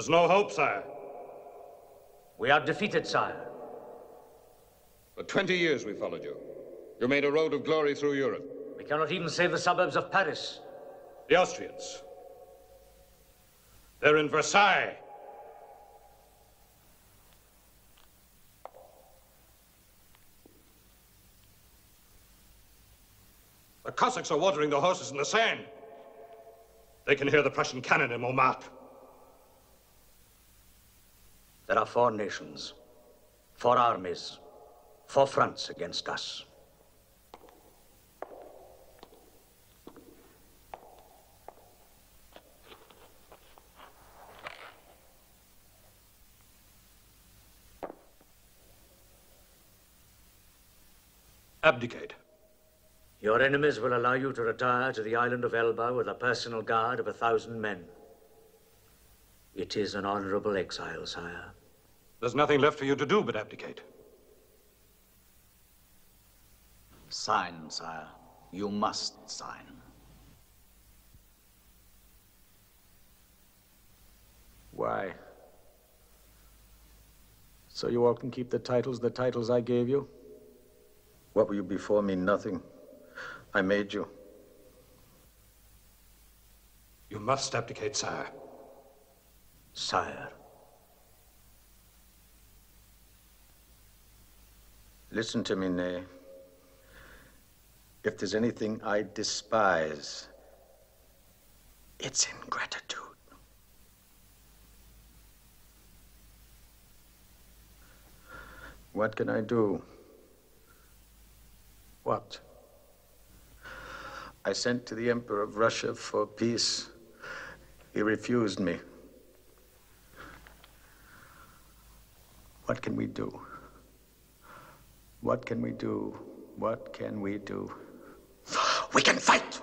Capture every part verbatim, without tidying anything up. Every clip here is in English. There's no hope, sire. We are defeated, sire. For twenty years we followed you. You made a road of glory through Europe. We cannot even save the suburbs of Paris. The Austrians. They're in Versailles. The Cossacks are watering their horses in the Seine. They can hear the Prussian cannon in Montmartre. There are four nations, four armies, four fronts against us. Abdicate. Your enemies will allow you to retire to the island of Elba with a personal guard of a thousand men. It is an honorable exile, sire. There's nothing left for you to do but abdicate. Sign, sire. You must sign. Why? So you all can keep the titles, the titles I gave you? What were you before me? Nothing. I made you. You must abdicate, sire. Sire. Listen to me, Ney. If there's anything I despise, it's ingratitude. What can I do? What? I sent to the Emperor of Russia for peace. He refused me. What can we do? What can we do? What can we do? We can fight!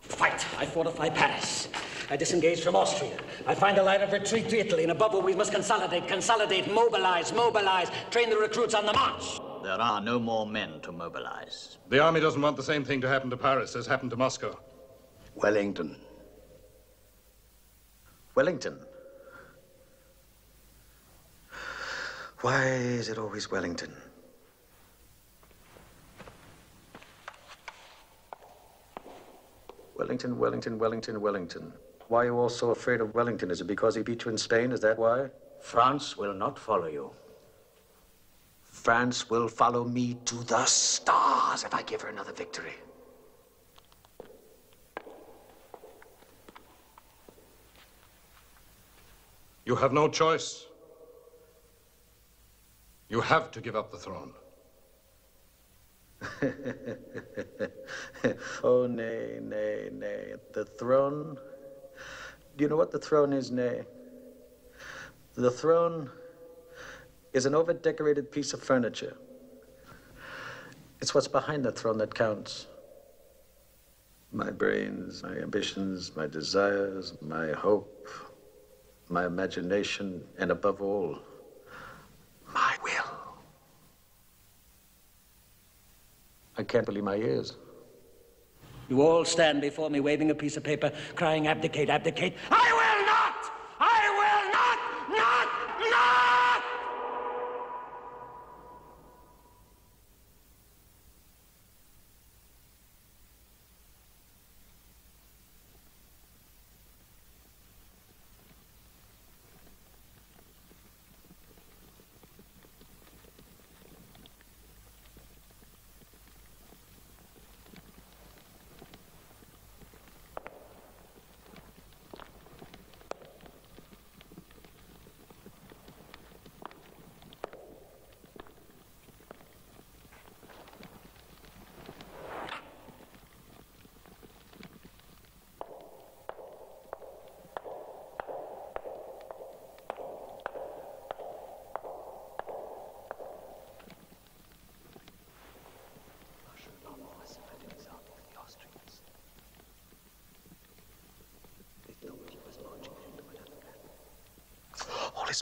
Fight! I fortify Paris. I disengage from Austria. I find a line of retreat to Italy. In a bubble, we must consolidate, consolidate, mobilize, mobilize, train the recruits on the march. There are no more men to mobilize. The army doesn't want the same thing to happen to Paris as happened to Moscow. Wellington. Wellington? Why is it always Wellington? Wellington, Wellington, Wellington, Wellington. Why are you all so afraid of Wellington? Is it because he beat you in Spain? Is that why? France will not follow you. France will follow me to the stars if I give her another victory. You have no choice. You have to give up the throne. Oh, nay, nay, nay. The throne? Do you know what the throne is, Nay? The throne is an over-decorated piece of furniture. It's what's behind the throne that counts. My brains, my ambitions, my desires, my hope, my imagination, and above all, my will. I can't believe my ears. You all stand before me waving a piece of paper, crying, abdicate, abdicate. I will not! I will not! Not! Not!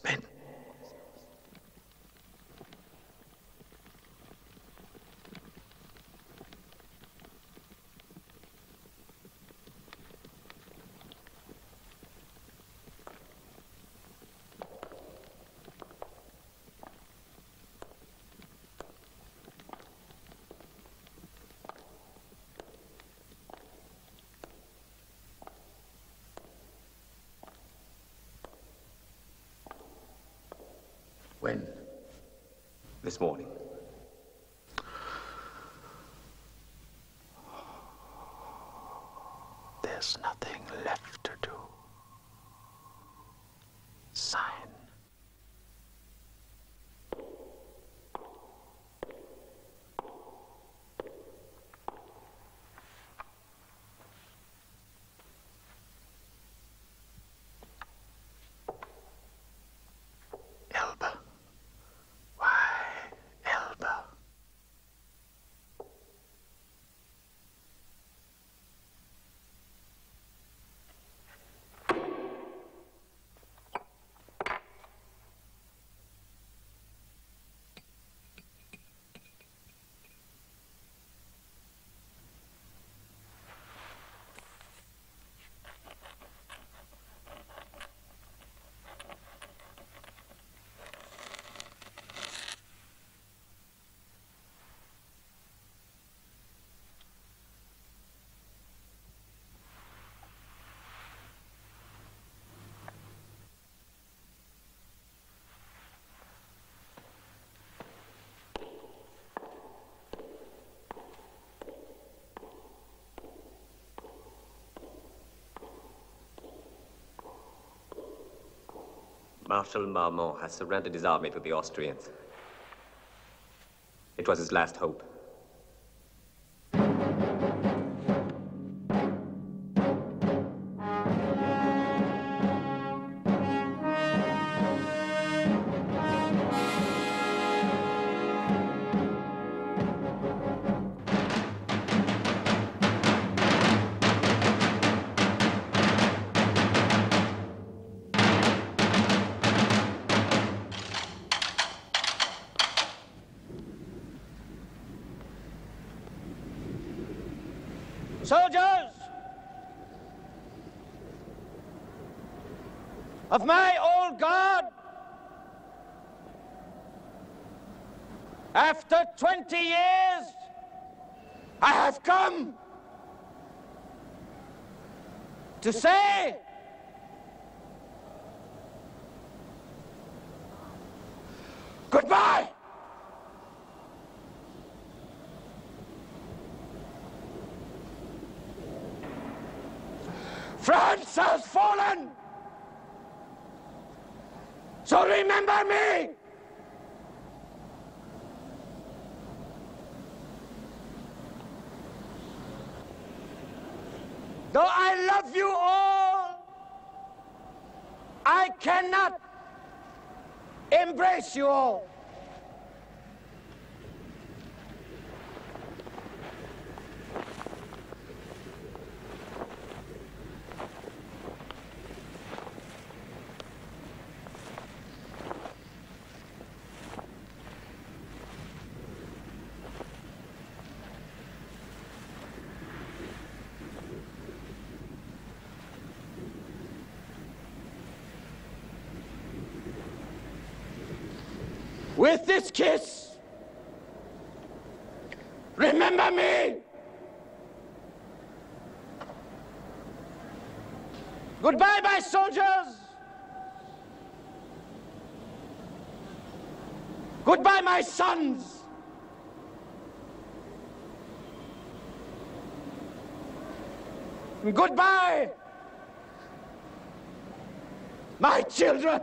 Men. When? This morning. There's nothing left to do. Sign. Marshal Marmont has surrendered his army to the Austrians. It was his last hope. Of my old guard, after twenty years, I have come to say goodbye. France has fallen. So remember me! Though I love you all, I cannot embrace you all. With this kiss, remember me. Goodbye, my soldiers. Goodbye, my sons. Goodbye, my children.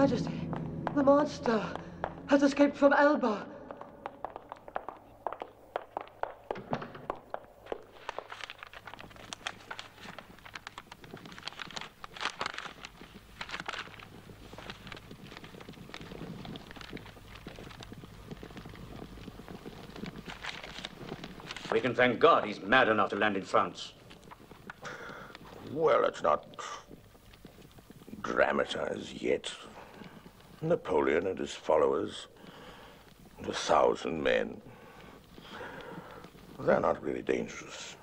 Majesty, the monster has escaped from Elba. We can thank God he's mad enough to land in France. Well, it's not dramatized yet. Napoleon and his followers, a thousand men, they're not really dangerous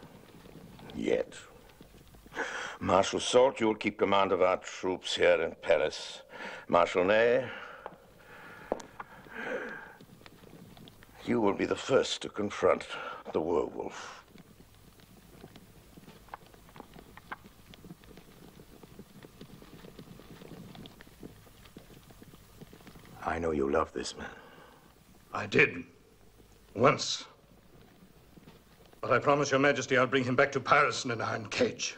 yet. Marshal Soult, you'll keep command of our troops here in Paris. Marshal Ney, you will be the first to confront the werewolf. I know you love this man. I did. Once. But I promise Your Majesty I'll bring him back to Paris in an iron cage.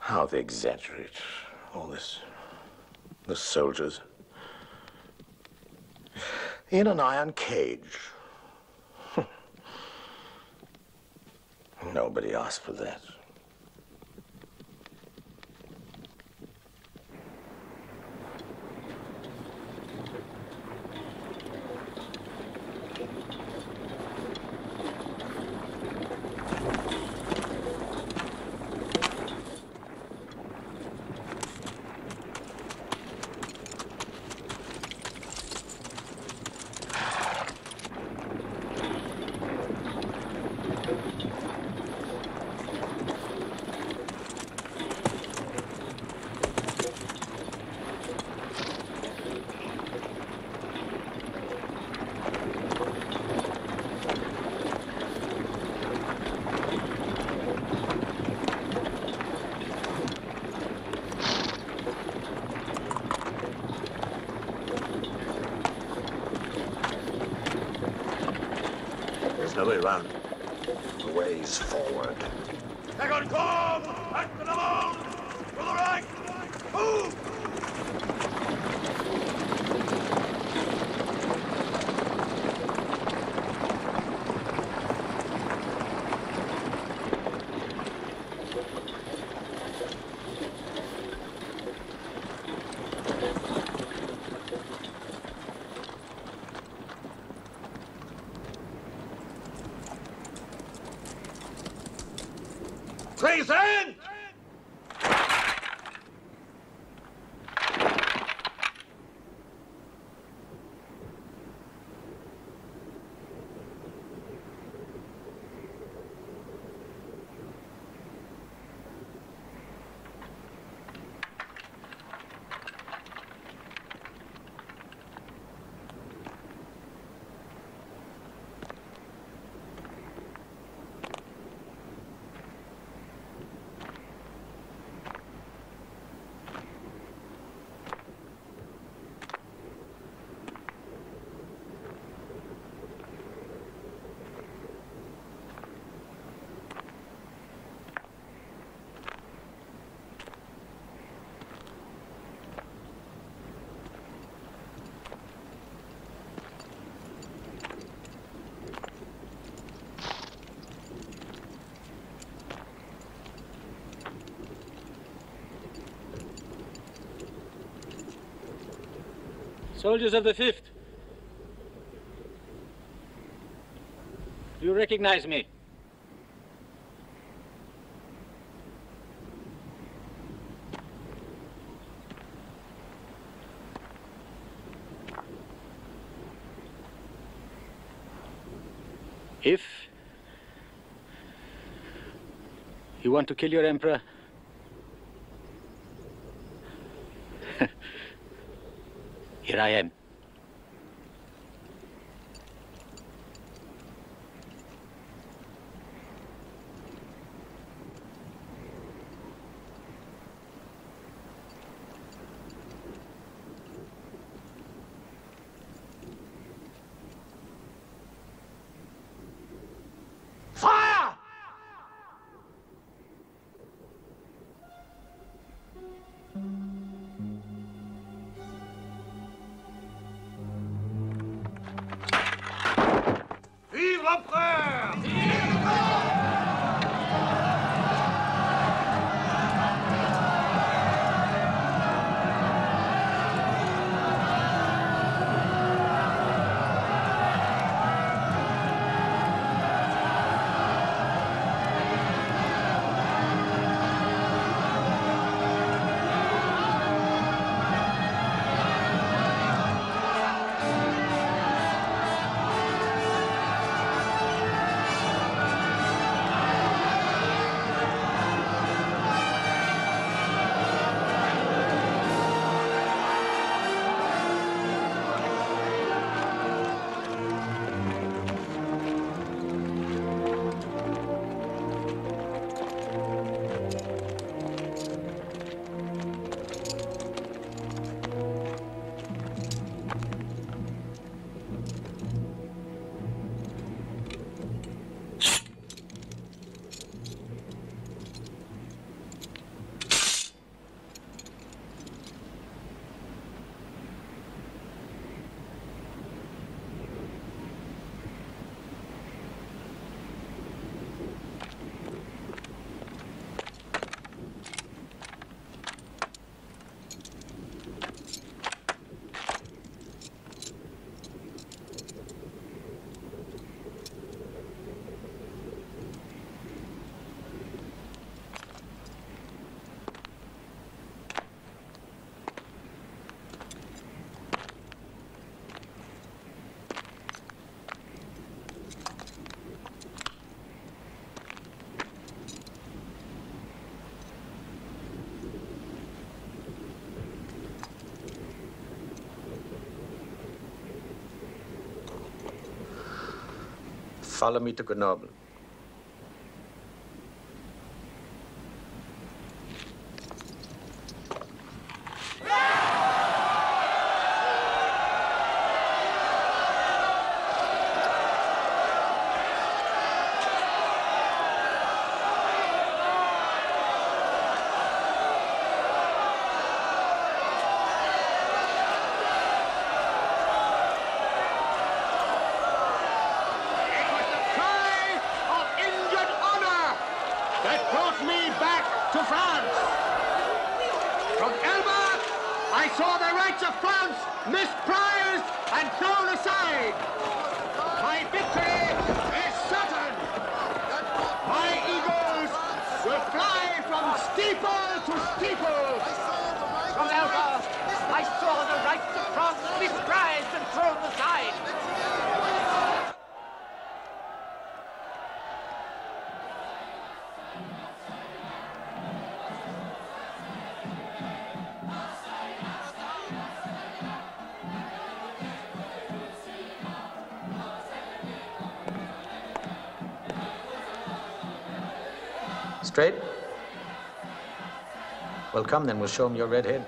How they exaggerate all this. The soldiers. In an iron cage. Nobody asked for that. No way round. The way's forward. Second column! Back to the mound! To the right! Move! Seine! Soldiers of the fifth, do you recognize me? If you want to kill your emperor, here I am. follow me to Grenoble. Straight? Well, come then, we'll show him your red head.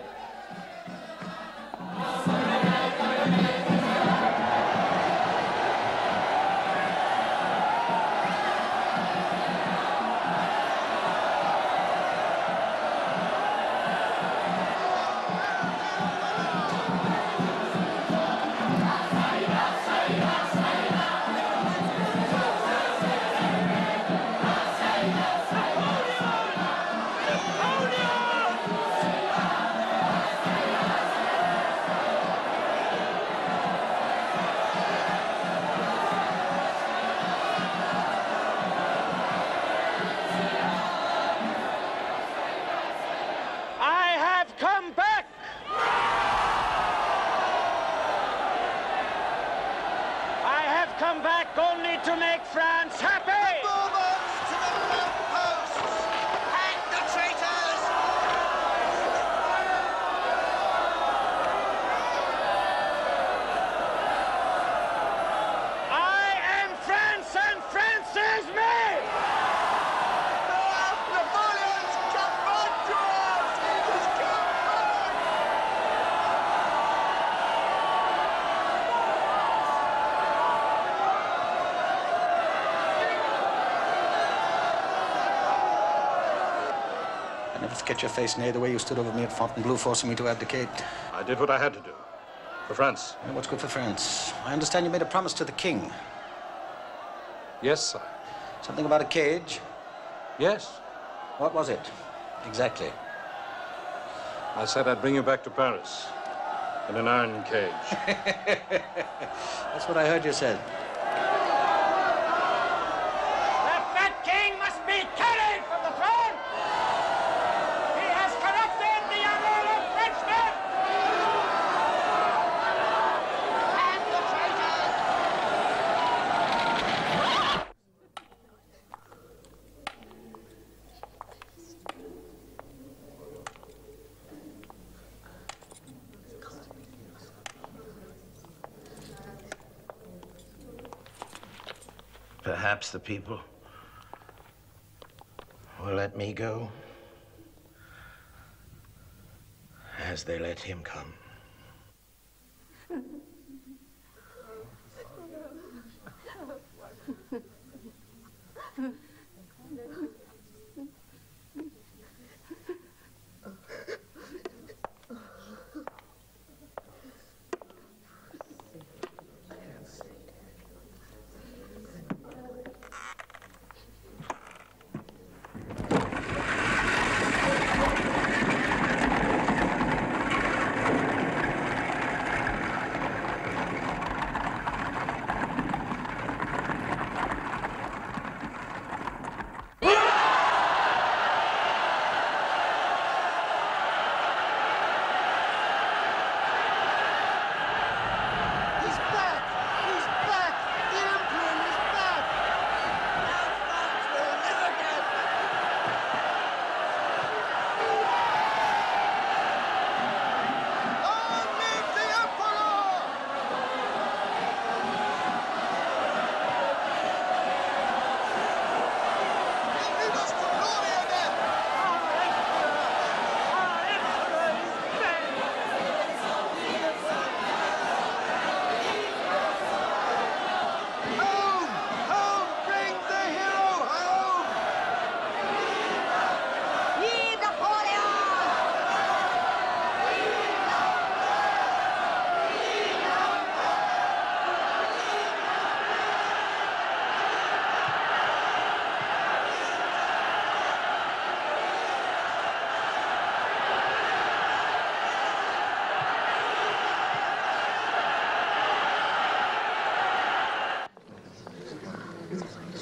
Get your face, Ney, the way you stood over me at Fontainebleau, forcing me to abdicate. I did what I had to do. For France. And what's good for France? I understand you made a promise to the king. Yes, sir. Something about a cage? Yes. What was it, exactly? I said I'd bring you back to Paris in an iron cage. That's what I heard you said. Perhaps the people will let me go as they let him come.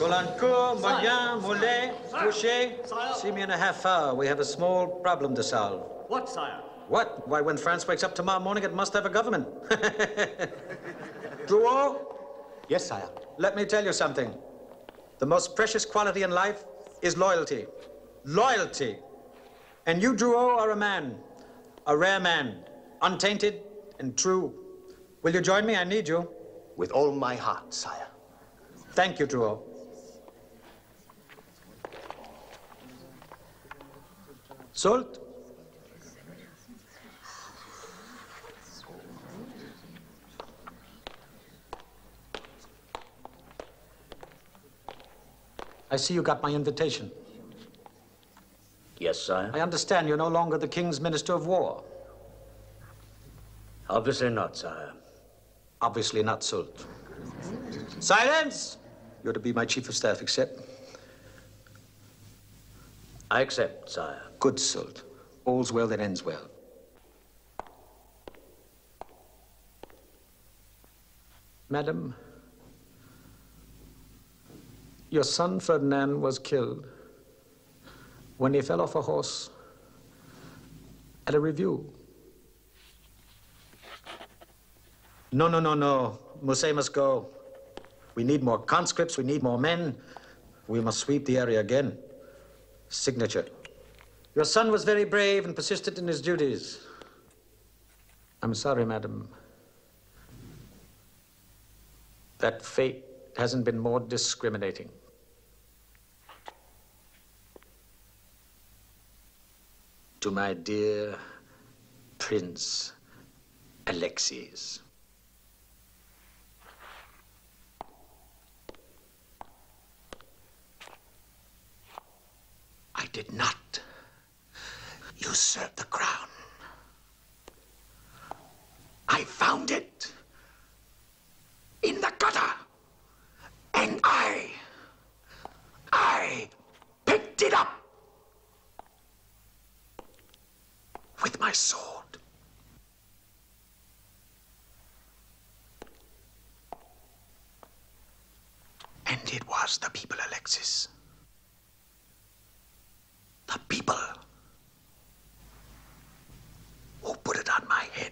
Golancourt, Molien, Mollet, Fouché. See me in a half hour. We have a small problem to solve. What, sire? What? Why, when France wakes up tomorrow morning, it must have a government. Drouot? Yes, sire. Let me tell you something. The most precious quality in life is loyalty. Loyalty. And you, Drouot, are a man. A rare man. Untainted and true. Will you join me? I need you. With all my heart, sire. Thank you, Drouot. Soult? I see you got my invitation. Yes, sire. I understand you're no longer the King's Minister of War. Obviously not, sire. Obviously not, Soult. Silence! You're to be my Chief of Staff. Accept? I accept, sire. Good, Soult. All's well that ends well. Madam, your son Ferdinand was killed when he fell off a horse at a review. No, no, no, no. Mousset must go. We need more conscripts. We need more men. We must sweep the area again. Signature. Your son was very brave and persistent in his duties. I'm sorry, madam. That fate hasn't been more discriminating. To my dear Prince Alexis. I did not usurp the crown. I found it in the gutter. And I, I picked it up with my sword. And it was the people, Alexis. The people who put it on my head.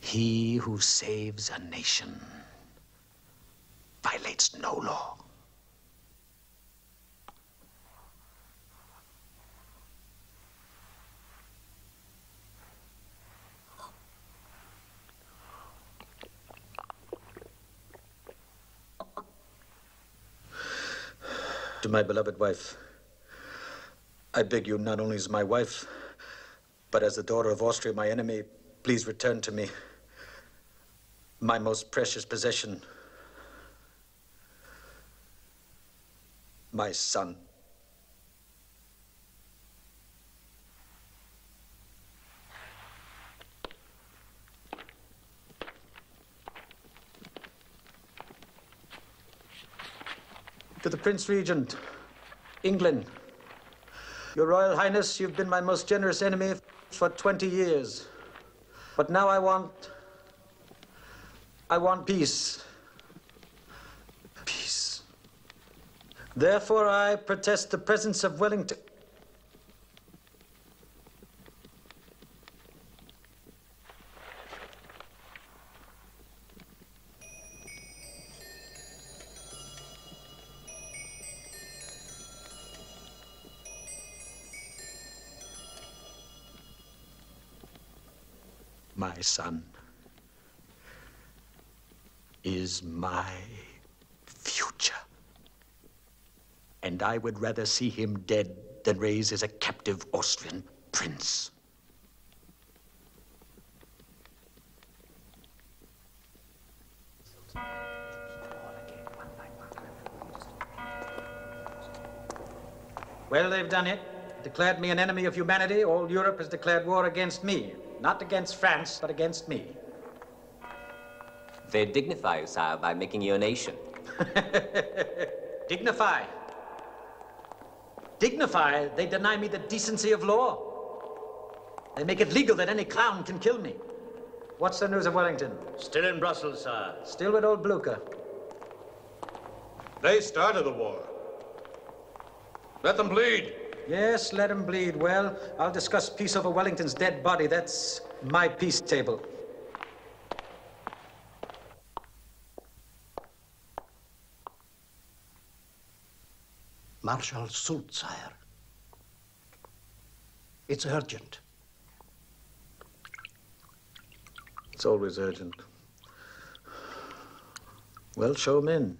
He who saves a nation violates no law. To my beloved wife, I beg you, not only as my wife, but as the daughter of Austria, my enemy, please return to me my most precious possession, my son. To the Prince Regent, England. Your Royal Highness, you've been my most generous enemy for twenty years. But now I want, I want peace. Peace. Therefore, I protest the presence of Wellington. My son is my future. And I would rather see him dead than raised as a captive Austrian prince. Well, they've done it. Declared me an enemy of humanity. All Europe has declared war against me. Not against France, but against me. They dignify you, sire, by making you a nation. Dignify? dignified, they deny me the decency of law. They make it legal that any clown can kill me. What's the news of Wellington? Still in Brussels, sir. Still with old Blucher. They started the war. Let them bleed. Yes, let them bleed. Well, I'll discuss peace over Wellington's dead body. That's my peace table. Marshal Soult, sire. It's urgent. It's always urgent. Well, show them in.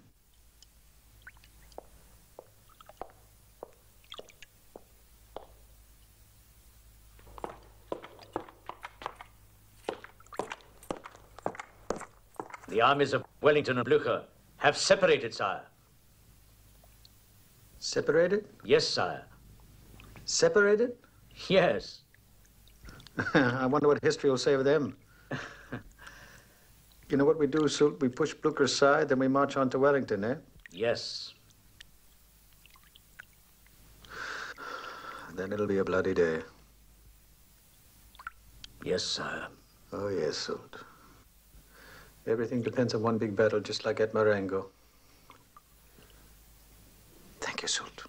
The armies of Wellington and Blucher have separated, sire. Separated? Yes, sire. Separated? Yes. I wonder what history will say of them. You know what we do, Soult? We push Blucher aside, then we march on to Wellington, eh? Yes. Then it'll be a bloody day. Yes, sire. Oh, yes, Soult. Everything depends on one big battle, just like at Marengo. Thank you, Soult.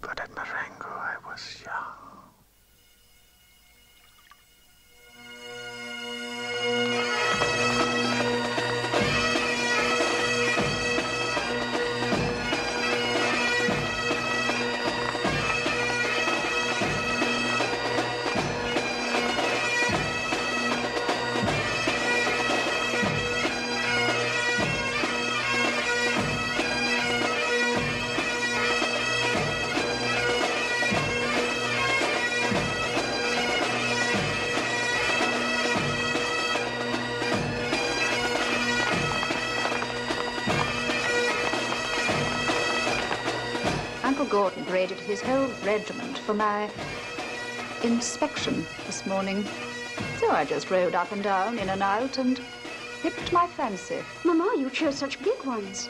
But at Marengo, I was young. Gordon paraded his whole regiment for my inspection this morning. So I just rode up and down, in and out, and picked my fancy. Mama, you chose such big ones.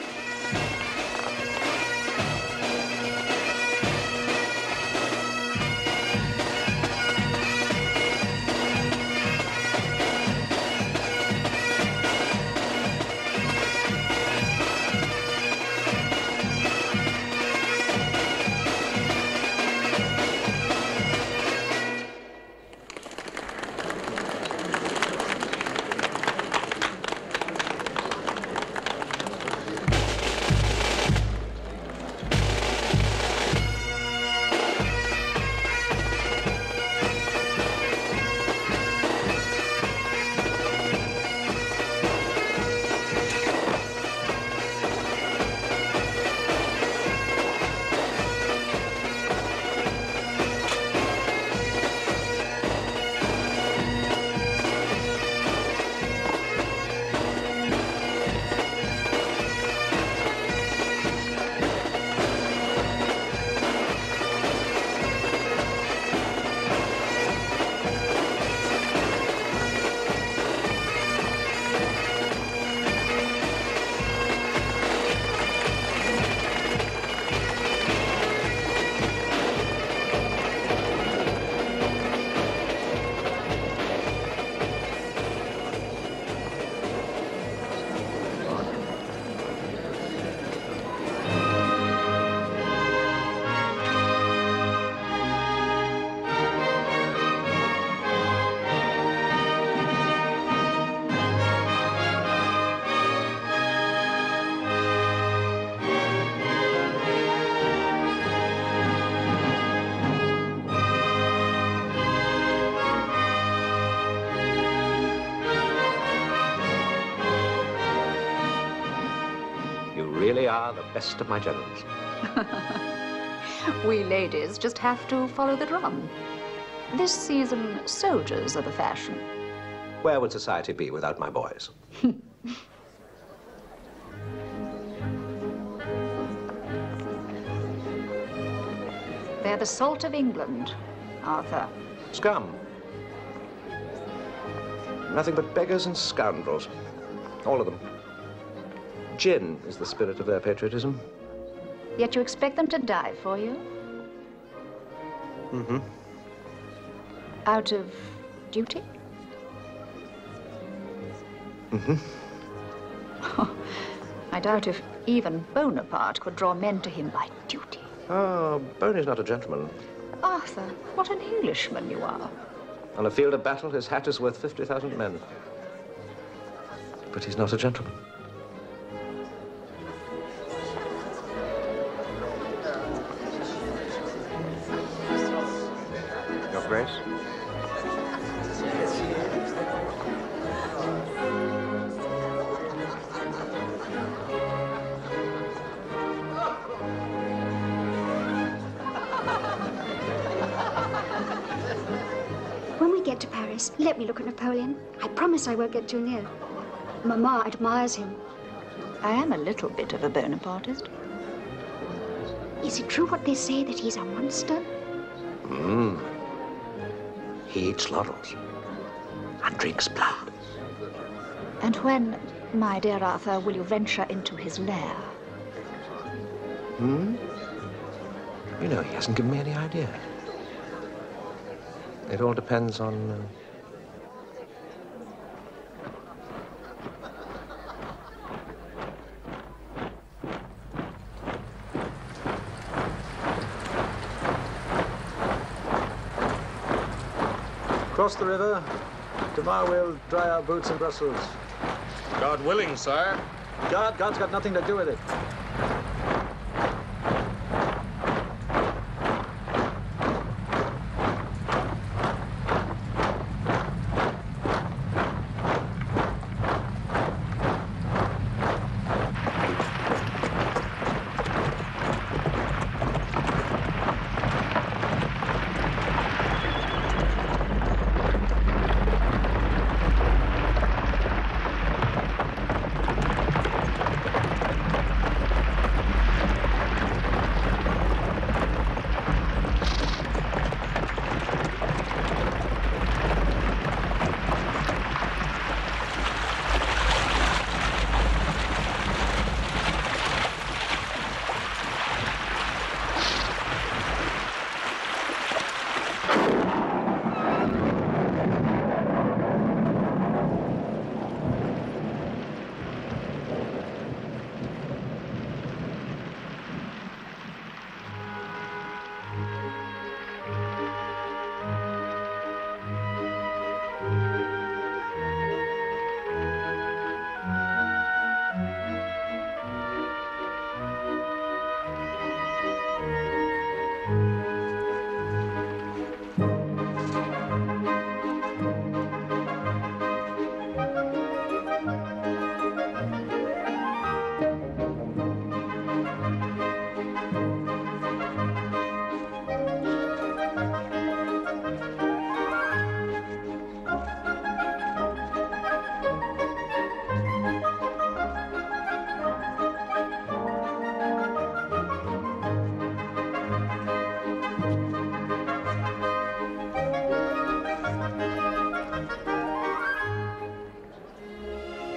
Are the best of my generals. We ladies just have to follow the drum. This season, soldiers are the fashion. Where would society be without my boys? They're the salt of England, Arthur. Scum. Nothing but beggars and scoundrels. All of them. Gin is the spirit of their patriotism. Yet you expect them to die for you? Mm-hmm. Out of duty? Mm-hmm. Oh, I doubt if even Bonaparte could draw men to him by duty. Oh, Boney's not a gentleman. Arthur, what an Englishman you are. On a field of battle, his hat is worth fifty thousand men. But he's not a gentleman. Your Grace? Get to Paris. Let me look at Napoleon. I promise I won't get too near. Mama admires him. I am a little bit of a Bonapartist. Is it true what they say, that he's a monster? Mm. He eats laurels and drinks blood. And when, my dear Arthur, will you venture into his lair? Hmm? You know, he hasn't given me any idea. It all depends on... Uh... Cross the river. Tomorrow we'll dry our boots in Brussels. God willing, sire. God, God's got nothing to do with it.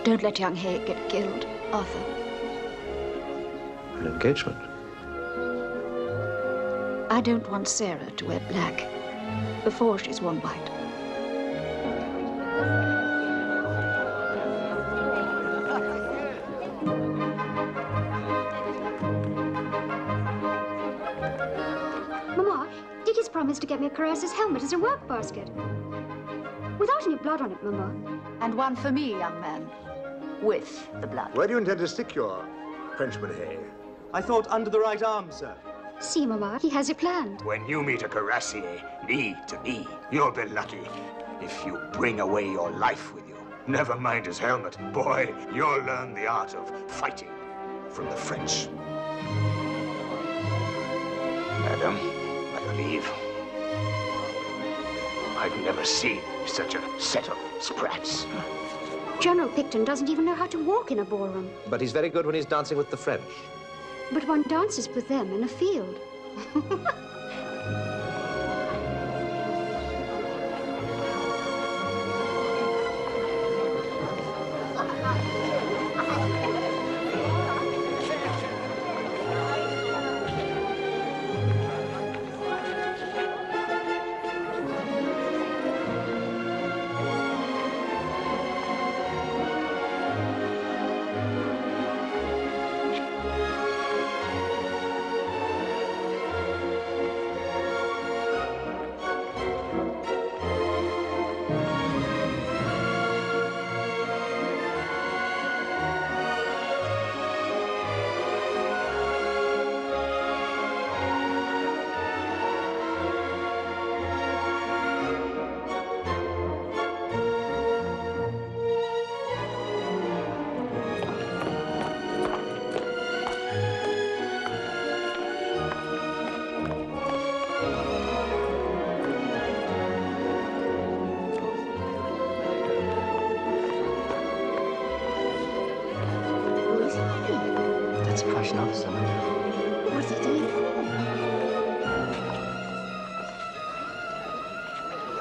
Don't let young Hay get killed, Arthur. An engagement? I don't want Sarah to wear black before she's worn white. Mama, Dicky's promised to get me a Cuirass's helmet as a work basket. Without any blood on it, Mama. And one for me, young man. With the blood. Where do you intend to stick your Frenchman Hay? I thought under the right arm, sir. See, Mama, he has it planned. When you meet a Cuirassier, knee to knee, you'll be lucky if you bring away your life with you. Never mind his helmet. Boy, you'll learn the art of fighting from the French. Madam, by your leave, I've never seen such a set of sprats. General Picton doesn't even know how to walk in a ballroom. But he's very good when he's dancing with the French. But one dances with them in a field.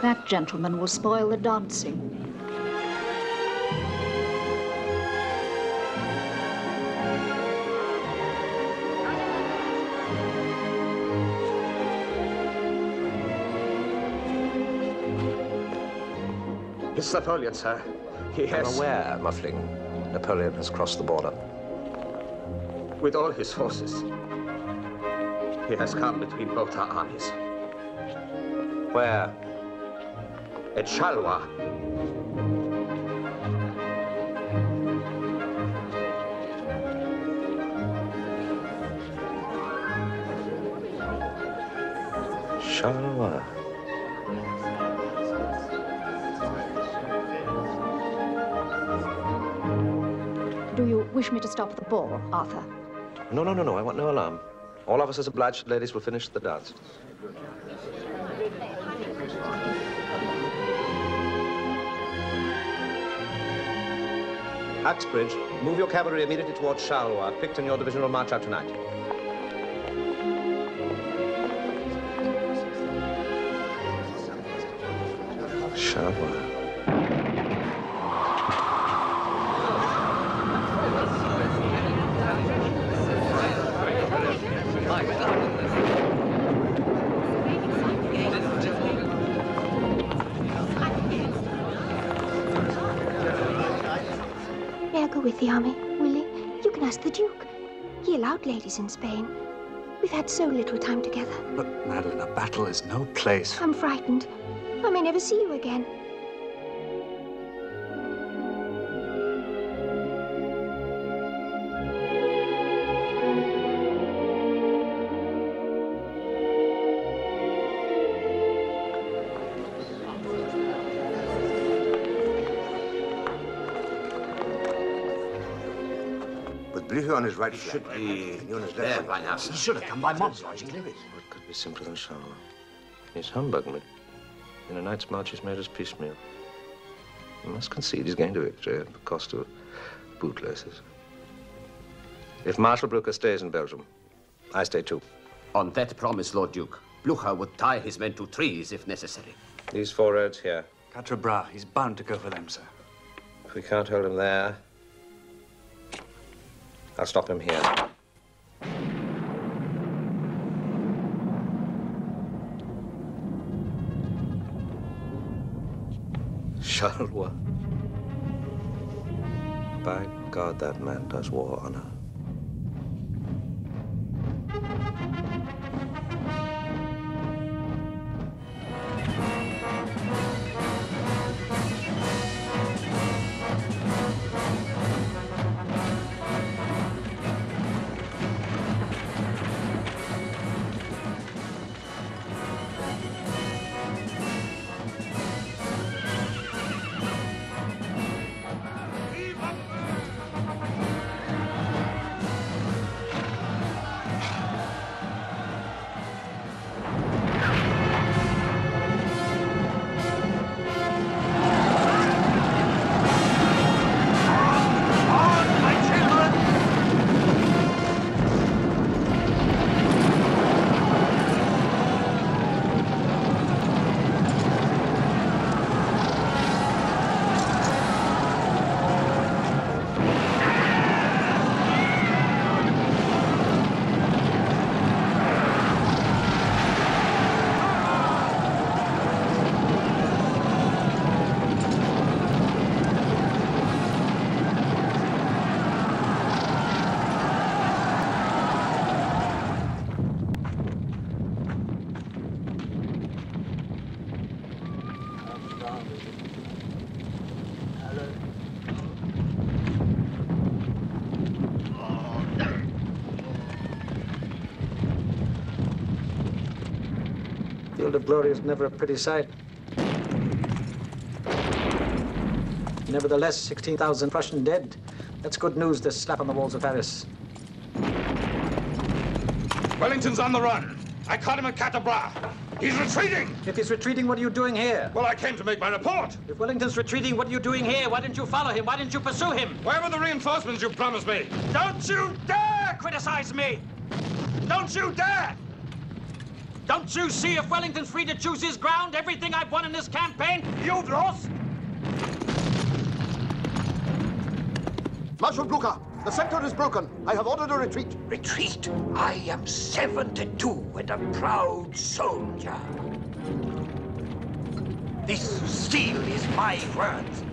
That gentleman will spoil the dancing. It's Napoleon, sir. He has... I'm aware, Muffling. Napoleon has crossed the border. With all his forces. He has come between both our armies. Where? At Charleroi. Charleroi. Do you wish me to stop the ball, Arthur? No, no, no, no. I want no alarm. All officers obliged ladies will finish the dance. Uxbridge, move your cavalry immediately towards Charleroi. Picton, your division will march out tonight. Charleroi. The army, Willie. You can ask the Duke. He allowed ladies in Spain. We've had so little time together. But, Madeline, a battle is no place. I'm frightened. I may never see you again. On his right, should be on his left by now. He should have come by Mons, logically. What could be simpler than Charleroi? He's humbugged me. In a night's march, he's made us piecemeal. I must concede he's going to victory at the cost of bootlaces. If Marshal Blucher stays in Belgium, I stay too. On that promise, Lord Duke, Blucher would tie his men to trees if necessary. These four roads here. Quatre Bras, he's bound to go for them, sir. If we can't hold him there, I'll stop him here. Charleroi. By God, that man does war honor. The glory is never a pretty sight. Nevertheless, sixteen thousand Prussian dead. That's good news, this slap on the walls of Paris. Wellington's on the run. I caught him at Quatre Bras. He's retreating! If he's retreating, what are you doing here? Well, I came to make my report. If Wellington's retreating, what are you doing here? Why didn't you follow him? Why didn't you pursue him? Where were the reinforcements you promised me? Don't you dare criticize me! Don't you dare! Don't you see if Wellington's free to choose his ground? Everything I've won in this campaign, you've lost? Marshal Blucher, the sector is broken. I have ordered a retreat. Retreat? I am seventy-two and a proud soldier. This steel is my worth.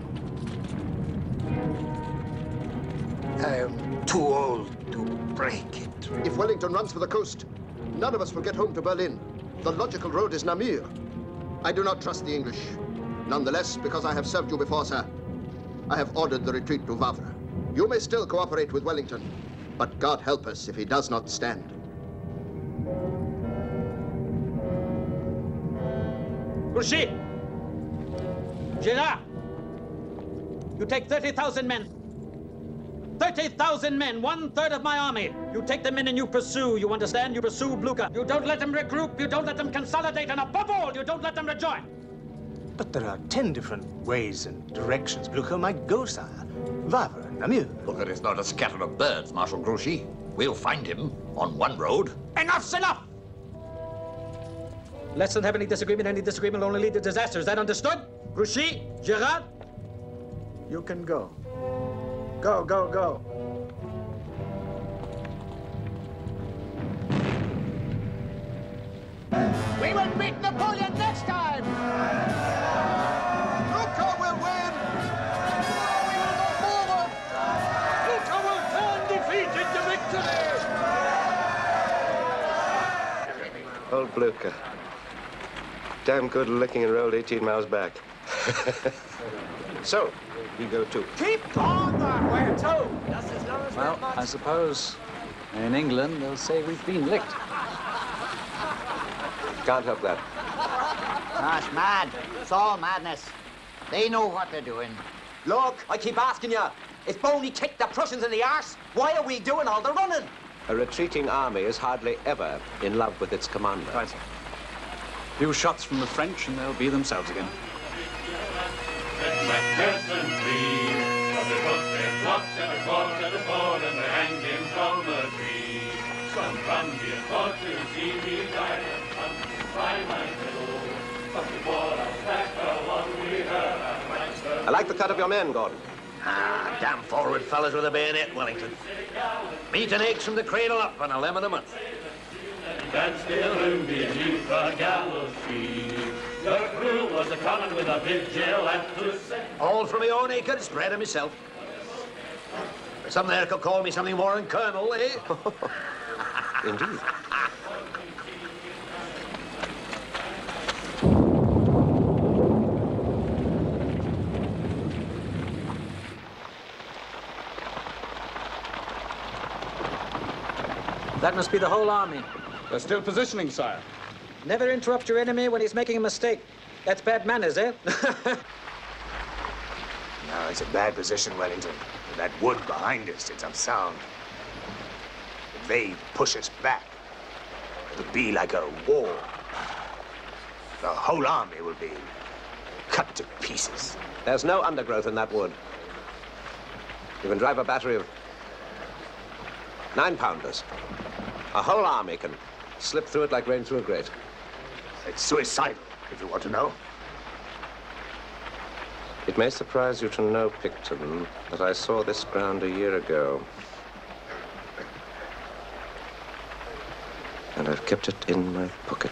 I am too old to break it. If Wellington runs for the coast, none of us will get home to Berlin. The logical road is Namur. I do not trust the English. Nonetheless, because I have served you before, sir, I have ordered the retreat to Wavre. You may still cooperate with Wellington, but God help us if he does not stand. Bouchy! Gérard! You take thirty thousand men. thirty thousand men, one-third of my army. You take them in and you pursue, you understand? You pursue Blucher. You don't let them regroup, you don't let them consolidate, and above all, you don't let them rejoin. But there are ten different ways and directions Blucher might go, sire. Wavre and Namur. Blucher is not a scatter of birds, Marshal Grouchy. We'll find him on one road. Enough's enough! Let's not have any disagreement. Any disagreement will only lead to disaster. Is that understood? Grouchy, Gerard, you can go. Go, go, go. We will beat Napoleon next time! Blucher will win! We will go forward! Blucher will turn defeat into victory! Old Blucher. Damn good licking and rolled eighteen miles back. So, we go too. Keep on that way too! Just as long as well, I suppose in England they'll say we've been licked. Can't help that. That's mad. It's all madness. They know what they're doing. Look, I keep asking you, if Boney kicked the Prussians in the arse, why are we doing all the running? A retreating army is hardly ever in love with its commander. Right, sir. A few shots from the French and they'll be themselves again. I like the cut of your men, Gordon. Ah, damn forward fellas with a bayonet, Wellington. Meat and eggs from the cradle up on a lemon a month. That's still room beneath the gallows tree. Your crew was a common with a big jail and to say. All from my own acres, bred of myself. But some there could call me something more than Colonel, eh? Indeed. That must be the whole army. They're still positioning, sire. Never interrupt your enemy when he's making a mistake. That's bad manners, eh? No, it's a bad position, Wellington. With that wood behind us, it's unsound. If they push us back, it'll be like a wall. The whole army will be cut to pieces. There's no undergrowth in that wood. You can drive a battery of nine-pounders. A whole army can slip through it like rain through a grate. It's suicidal, if you want to know. It may surprise you to know, Picton, that I saw this ground a year ago. And I've kept it in my pocket.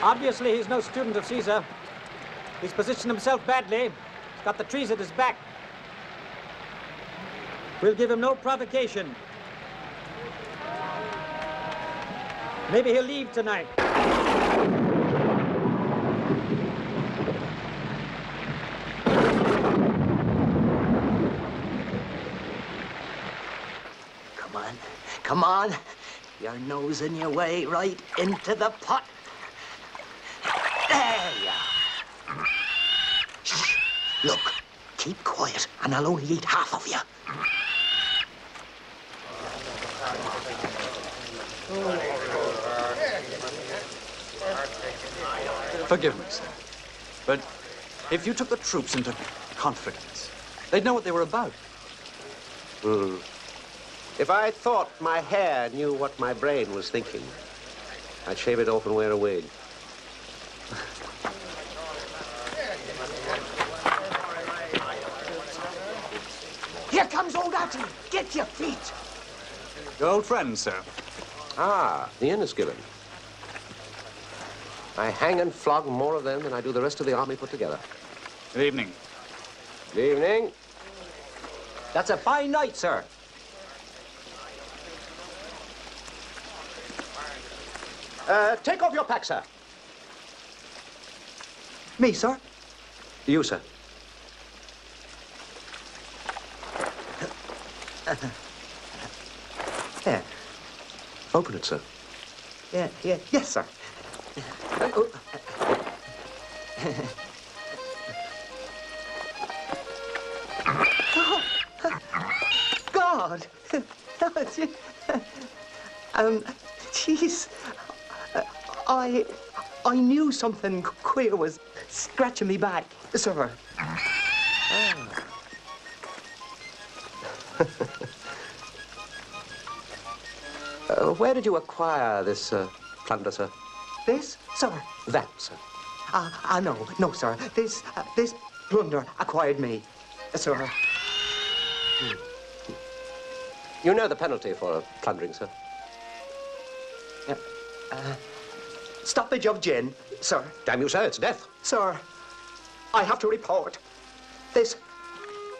Obviously, he's no student of Caesar. He's positioned himself badly. He's got the trees at his back. We'll give him no provocation. Maybe he'll leave tonight. Come on, come on. Your nose in your way right into the pot. Look, keep quiet, and I'll only eat half of you. Forgive me, sir, but if you took the troops into confidence, they'd know what they were about. Hmm. If I thought my hair knew what my brain was thinking, I'd shave it off and wear a wig. Here comes old Artie. Get your feet. Your old friend, sir. Ah, the Enniskillen. I hang and flog more of them than I do the rest of the army put together. Good evening. Good evening. That's a fine night, sir. Uh, take off your pack, sir. Me, sir? You, sir. There. Open it, sir. Yeah, yeah, yes, sir. Uh, oh. God! um, jeez. I, I knew something queer was scratching me back, sir. Ah. uh, where did you acquire this uh, plunder, sir? This, sir? That, sir. Ah, uh, uh, no, no, sir. This, uh, this plunder acquired me, sir. Hmm. You know the penalty for plundering, sir? Yeah. Uh, Stoppage of gin, sir. Damn you, sir, it's death. Sir, I have to report. This,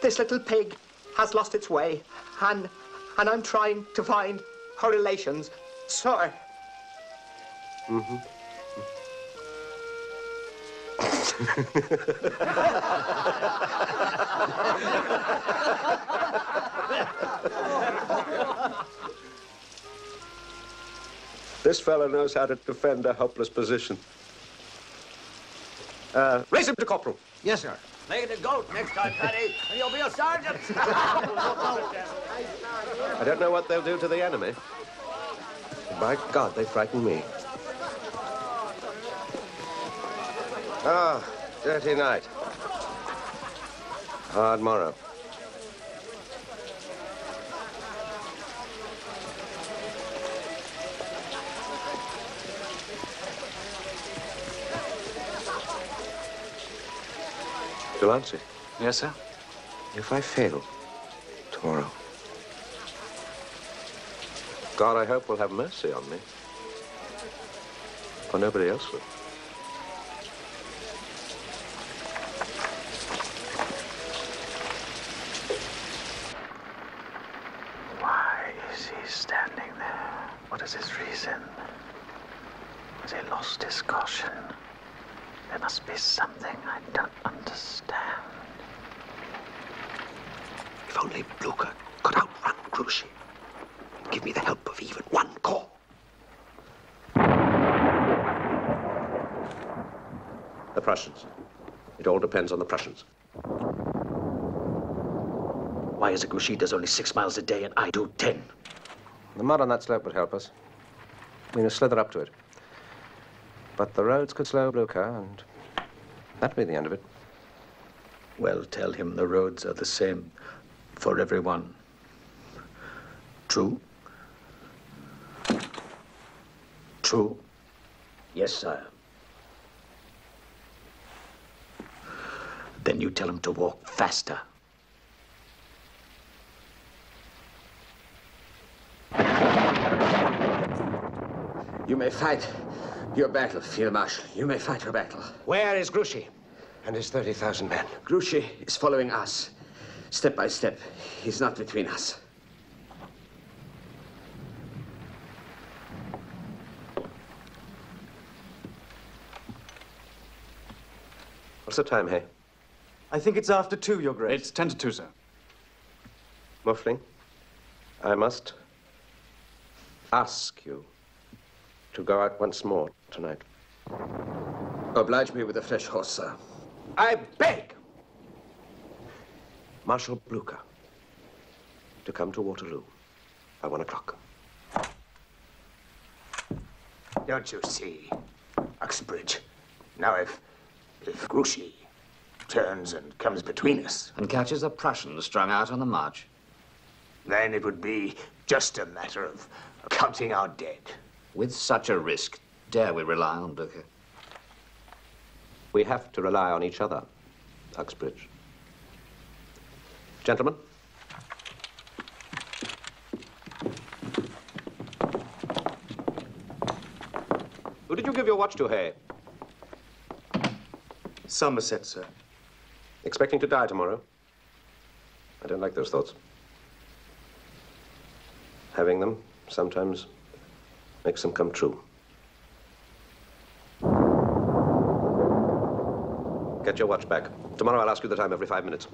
this little pig has lost its way, and, and I'm trying to find her relations, sir. Mm-hmm. This fellow knows how to defend a helpless position. Uh, raise him to corporal. Yes, sir. Make it a goat next time, Paddy, and you'll be a sergeant. I don't know what they'll do to the enemy. By God, they frighten me. Ah, dirty night. Hard morrow. Delancey. Yes, sir? If I fail tomorrow, God, I hope will have mercy on me. Or nobody else will. Why is he standing there? What is his reason? Has he lost his caution? There must be something I don't understand. If only Blucher could outrun Grouchy and give me the help of even one corps. The Prussians. It all depends on the Prussians. Why is it Grouchy does only six miles a day and I do ten? The mud on that slope would help us. We can slither up to it. But the roads could slow Blucher, and that'd be the end of it. Well, tell him the roads are the same for everyone. True? True? Yes, sir. Then you tell him to walk faster. You may fight your battle, Field Marshal. You may fight your battle. Where is Grouchy? And his thirty thousand men. Grouchy is following us, step by step. He's not between us. What's the time, Hay? I think it's after two, Your Grace. It's ten to two, sir. Muffling, I must ask you to go out once more tonight. Oblige me with a fresh horse, sir. I beg Marshal Blucher to come to Waterloo by one o'clock. Don't you see? Uxbridge. Now if, if Grouchy turns and comes between us... And catches a Prussian strung out on the march. Then it would be just a matter of counting our dead. With such a risk, dare we rely on Blucher? We have to rely on each other, Uxbridge. Gentlemen. Who did you give your watch to, Hay? Somerset, sir. Expecting to die tomorrow? I don't like those thoughts. Having them sometimes makes them come true. Get your watch back. Tomorrow I'll ask you the time every five minutes.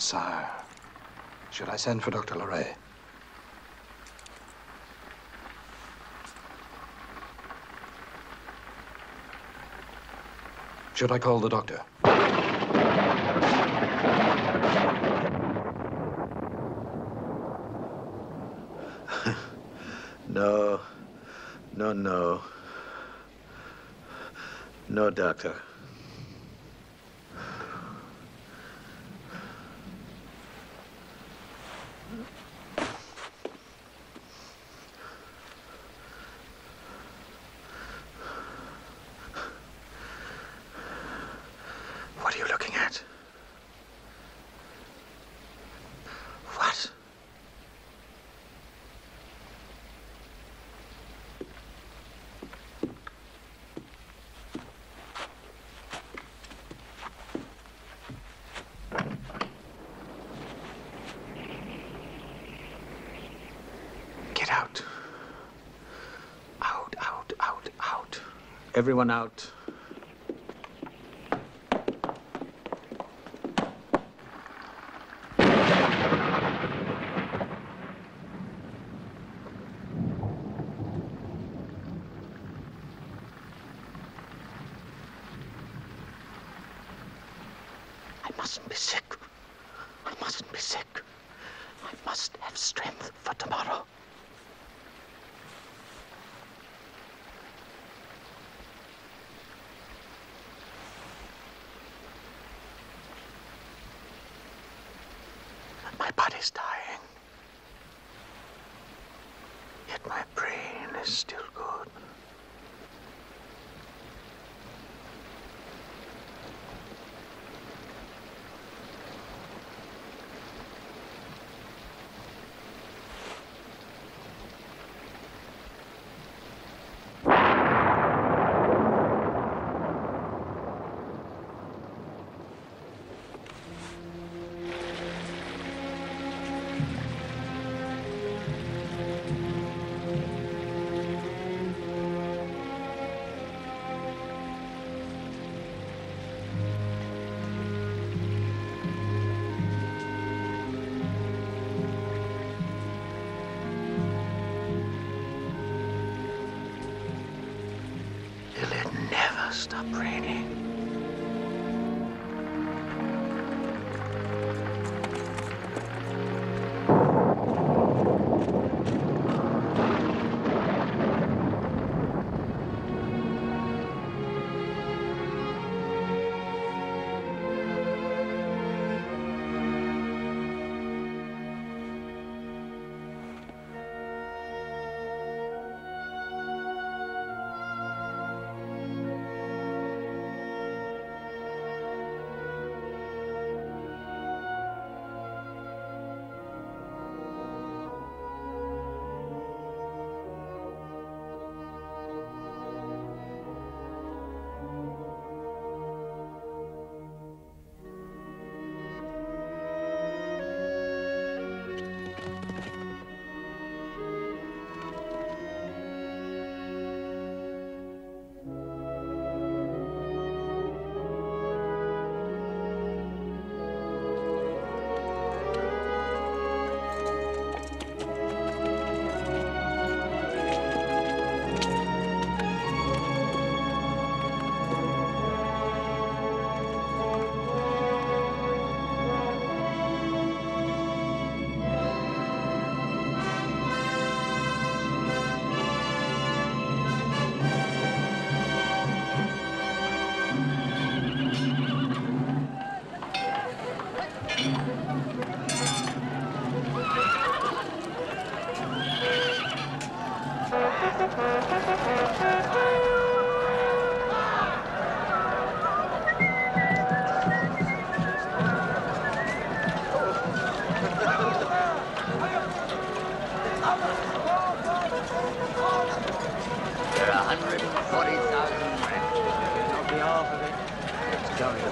Sire, should I send for Doctor Leray? Should I call the doctor? No, no, no. No, doctor. Everyone out. Stop raining.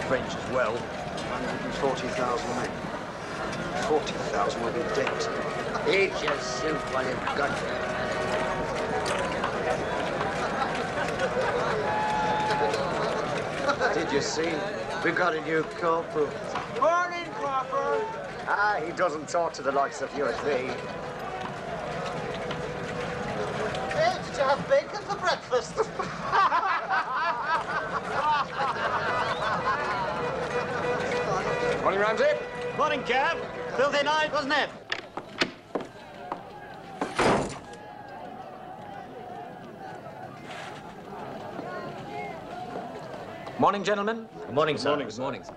French as well, one hundred forty thousand men. forty thousand will be dead. Eat yourself while you've got it. Did you see? We got a new corporal. Morning, corporal! Ah, he doesn't talk to the likes of you and me. Hey, did you have bacon for breakfast? Morning, Ramsay. Morning, Cab. Filthy night, wasn't it? Morning, gentlemen. Good morning, sir. Morning, sir. Good morning, sir.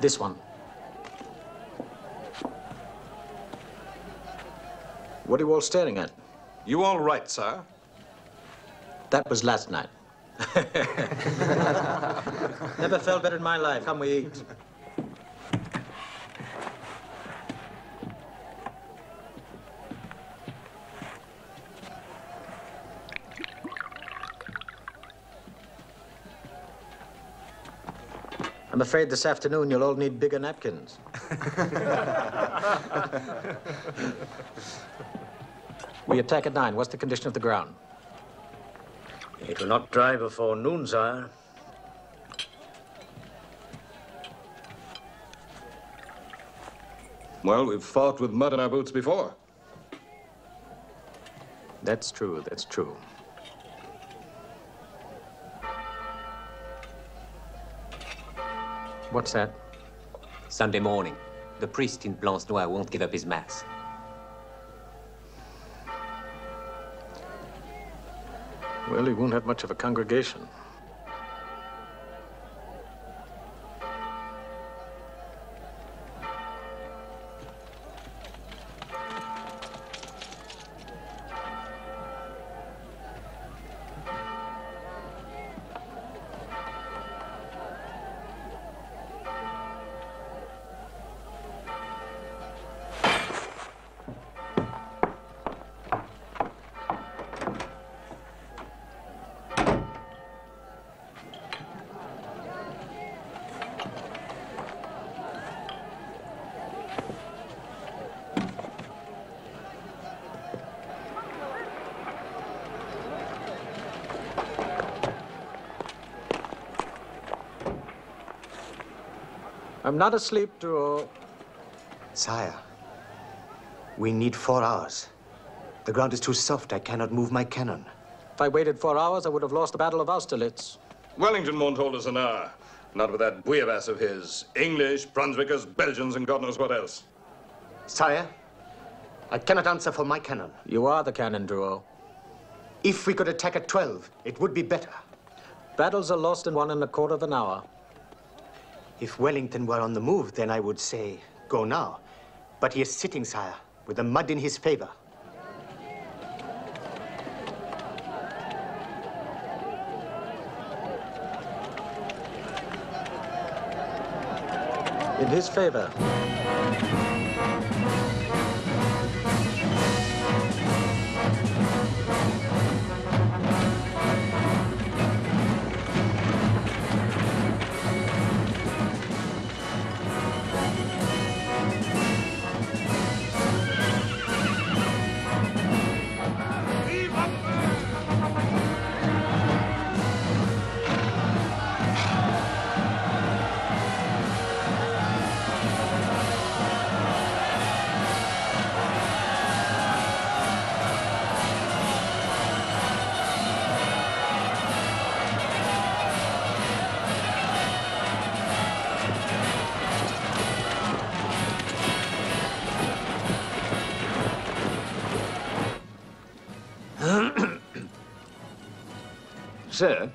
This one. What are you all staring at? You all right, sir? That was last night. Never felt better in my life. Come, we eat. I'm afraid this afternoon you'll all need bigger napkins. We attack at nine. What's the condition of the ground? It will not dry before noon, sire. Well, we've fought with mud in our boots before. That's true, that's true. What's that? Sunday morning. The priest in Blanche-Noire won't give up his mass. Well, he won't have much of a congregation. I'm not asleep, Drouot. Sire, we need four hours. The ground is too soft. I cannot move my cannon. If I waited four hours, I would have lost the Battle of Austerlitz. Wellington won't hold us an hour. Not with that bouillabaisse of his. English, Brunswickers, Belgians, and God knows what else. Sire, I cannot answer for my cannon. You are the cannon, Drouot. If we could attack at twelve, it would be better. Battles are lost and won in a quarter of an hour. If Wellington were on the move, then I would say, go now. But he is sitting, sire, with the mud in his favor. In his favor. Sir?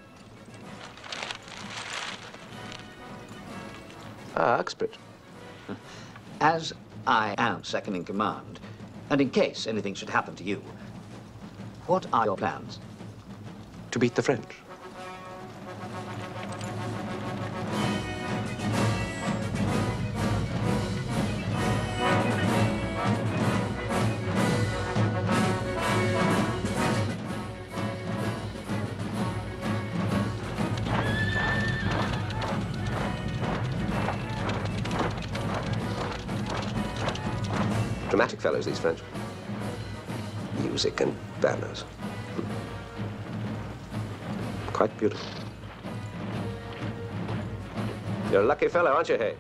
Ah, Uxbridge. As I am second in command, and in case anything should happen to you, what are your plans? To beat the French. dramatic fellows, these French. Music and banners. Quite beautiful. You're a lucky fellow, aren't you, Hay?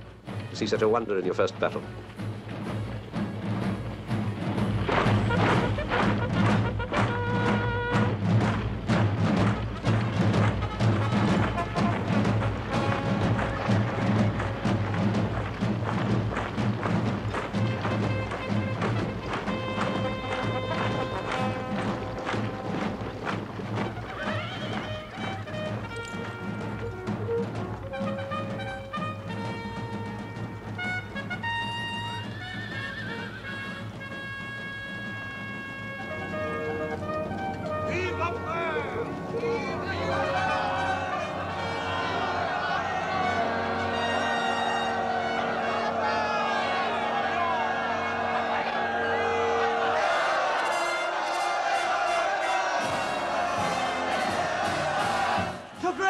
To see such a wonder in your first battle.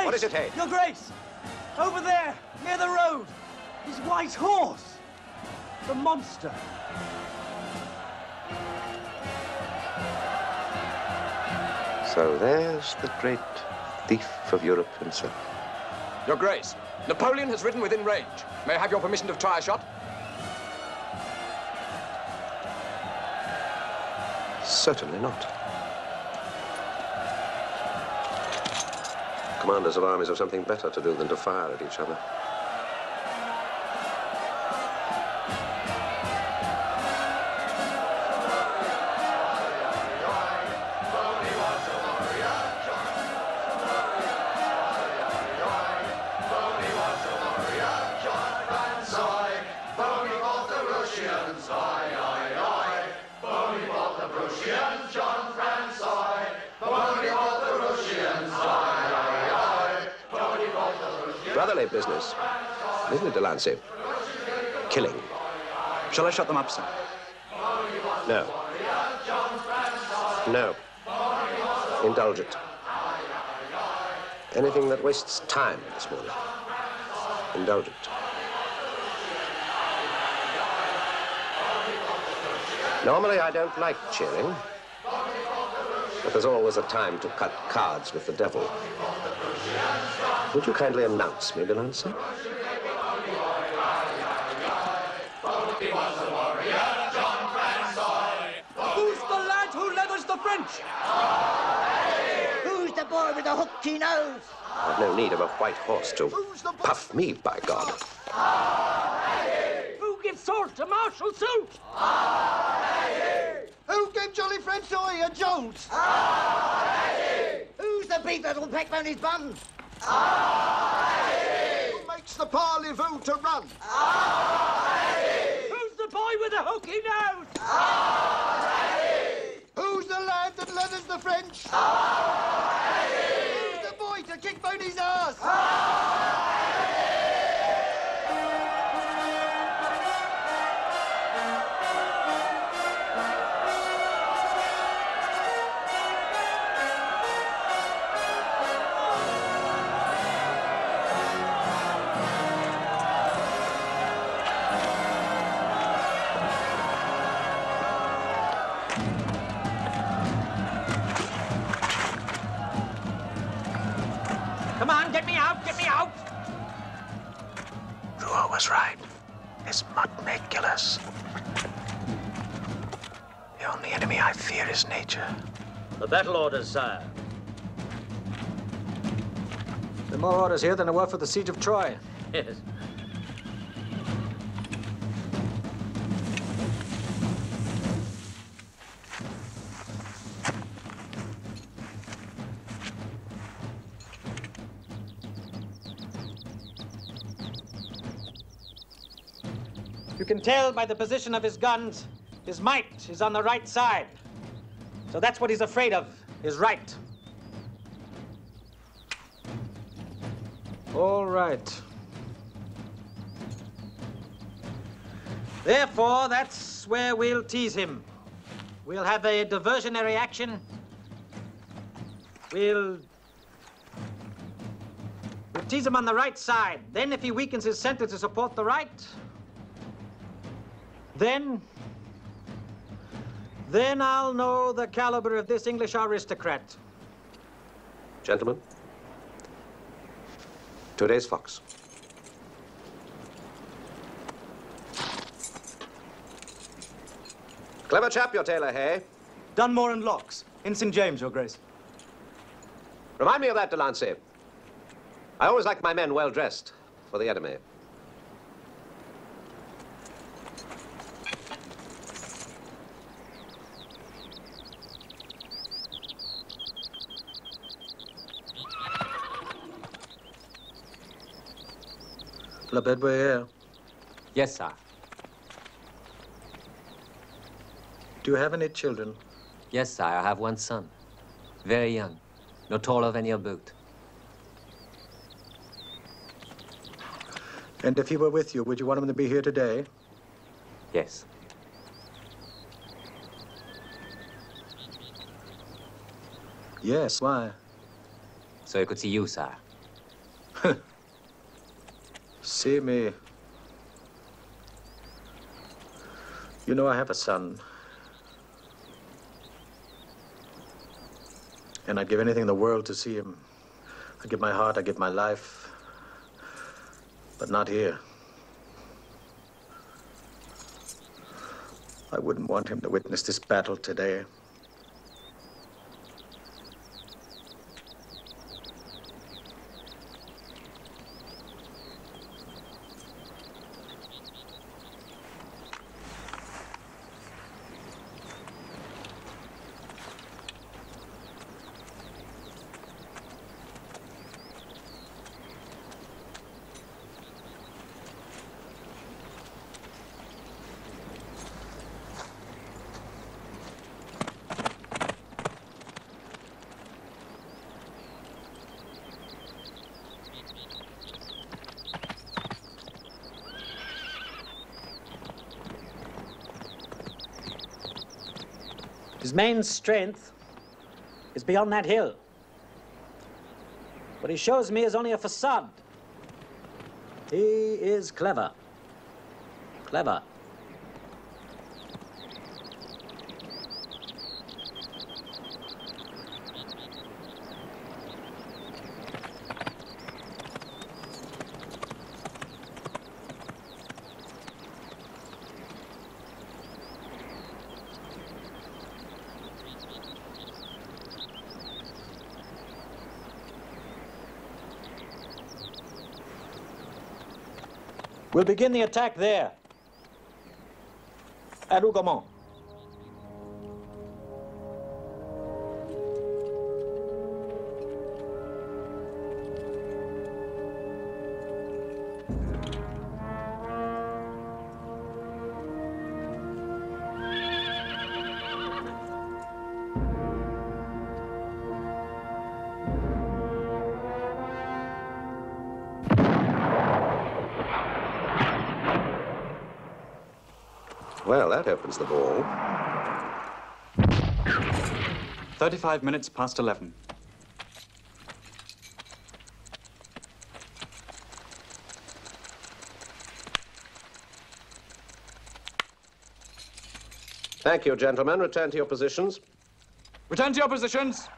What is it, Hay? Your Grace, over there, near the road, his white horse, the monster. So there's the great thief of Europe himself. Your Grace, Napoleon has ridden within range. May I have your permission to try a shot? Certainly not. Commanders of armies have something better to do than to fire at each other. Business. Isn't it, Delancey? Killing. Shall I shut them up, sir? No. No. Indulge it. Anything that wastes time this morning. Indulge it. Normally, I don't like cheering, but there's always a time to cut cards with the devil. Would you kindly announce me, Delancey? Who's the lad who leathers the French? Who's the boy with the hooked nose? I've no need of a white horse to puff me, by God. Who gives salt to Marshal Soult? Who gave Jolly Francois a jolt? Who's the beef that'll peck round his bum? Who makes the parlez-vous to run? Who's the boy with a hooky nose? Who's the lad that leathers the French? Who's the boy to kick Boney's ass? Battle orders, sire. There are more orders here than there were for the siege of Troy. Yes. You can tell by the position of his guns, his might is on the right side. So that's what he's afraid of, is right. All right. Therefore, that's where we'll tease him. We'll have a diversionary action. We'll... We'll tease him on the right side. Then if he weakens his center to support the right, then Then I'll know the caliber of this English aristocrat. Gentlemen, today's fox. Clever chap, your tailor, hey? Dunmore and Locks, in Saint James, your grace. Remind me of that, Delancey. I always like my men well-dressed for the enemy. La Bedoyère. Yes, sir. Do you have any children? Yes, sir, I have one son. Very young. No taller than your boot. And if he were with you, would you want him to be here today? Yes. Yes, why? So he could see you, sir. See me. You know, I have a son. And I'd give anything in the world to see him. I'd give my heart, I'd give my life. But not here. I wouldn't want him to witness this battle today. His main strength is beyond that hill. What he shows me is only a facade. He is clever. Clever. We'll begin the attack there, at Hougoumont. Well, that opens the ball. Thirty-five minutes past eleven. Thank you, gentlemen. Return to your positions. Return to your positions.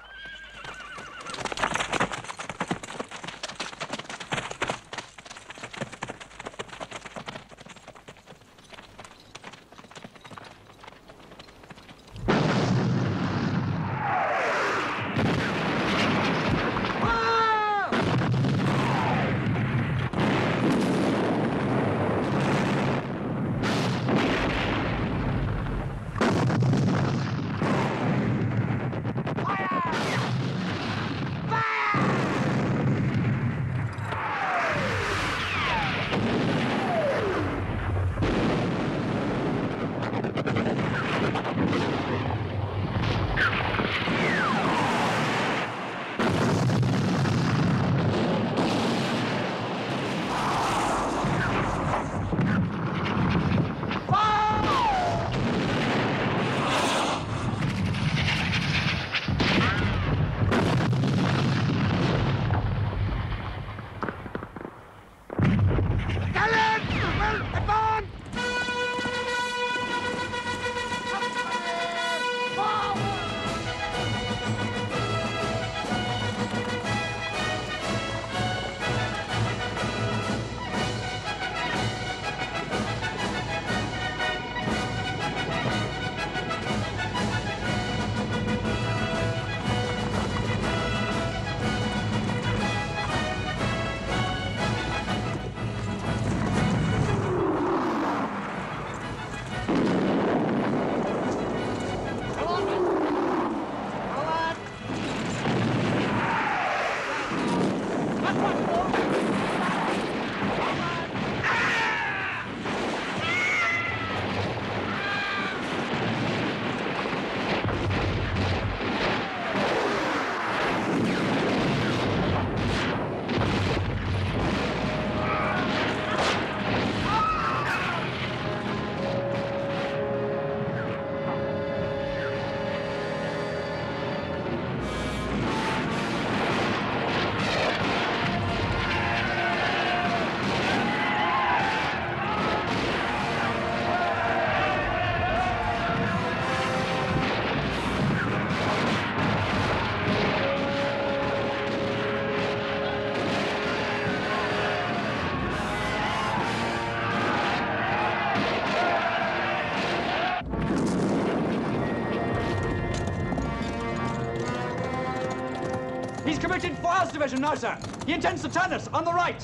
Division now, sir. He intends to turn us on the right.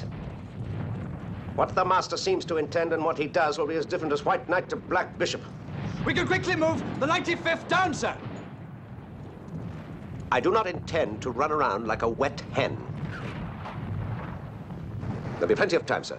What the master seems to intend and what he does will be as different as White Knight to Black Bishop. We can quickly move the ninety-fifth down, sir. I do not intend to run around like a wet hen. There'll be plenty of time, sir.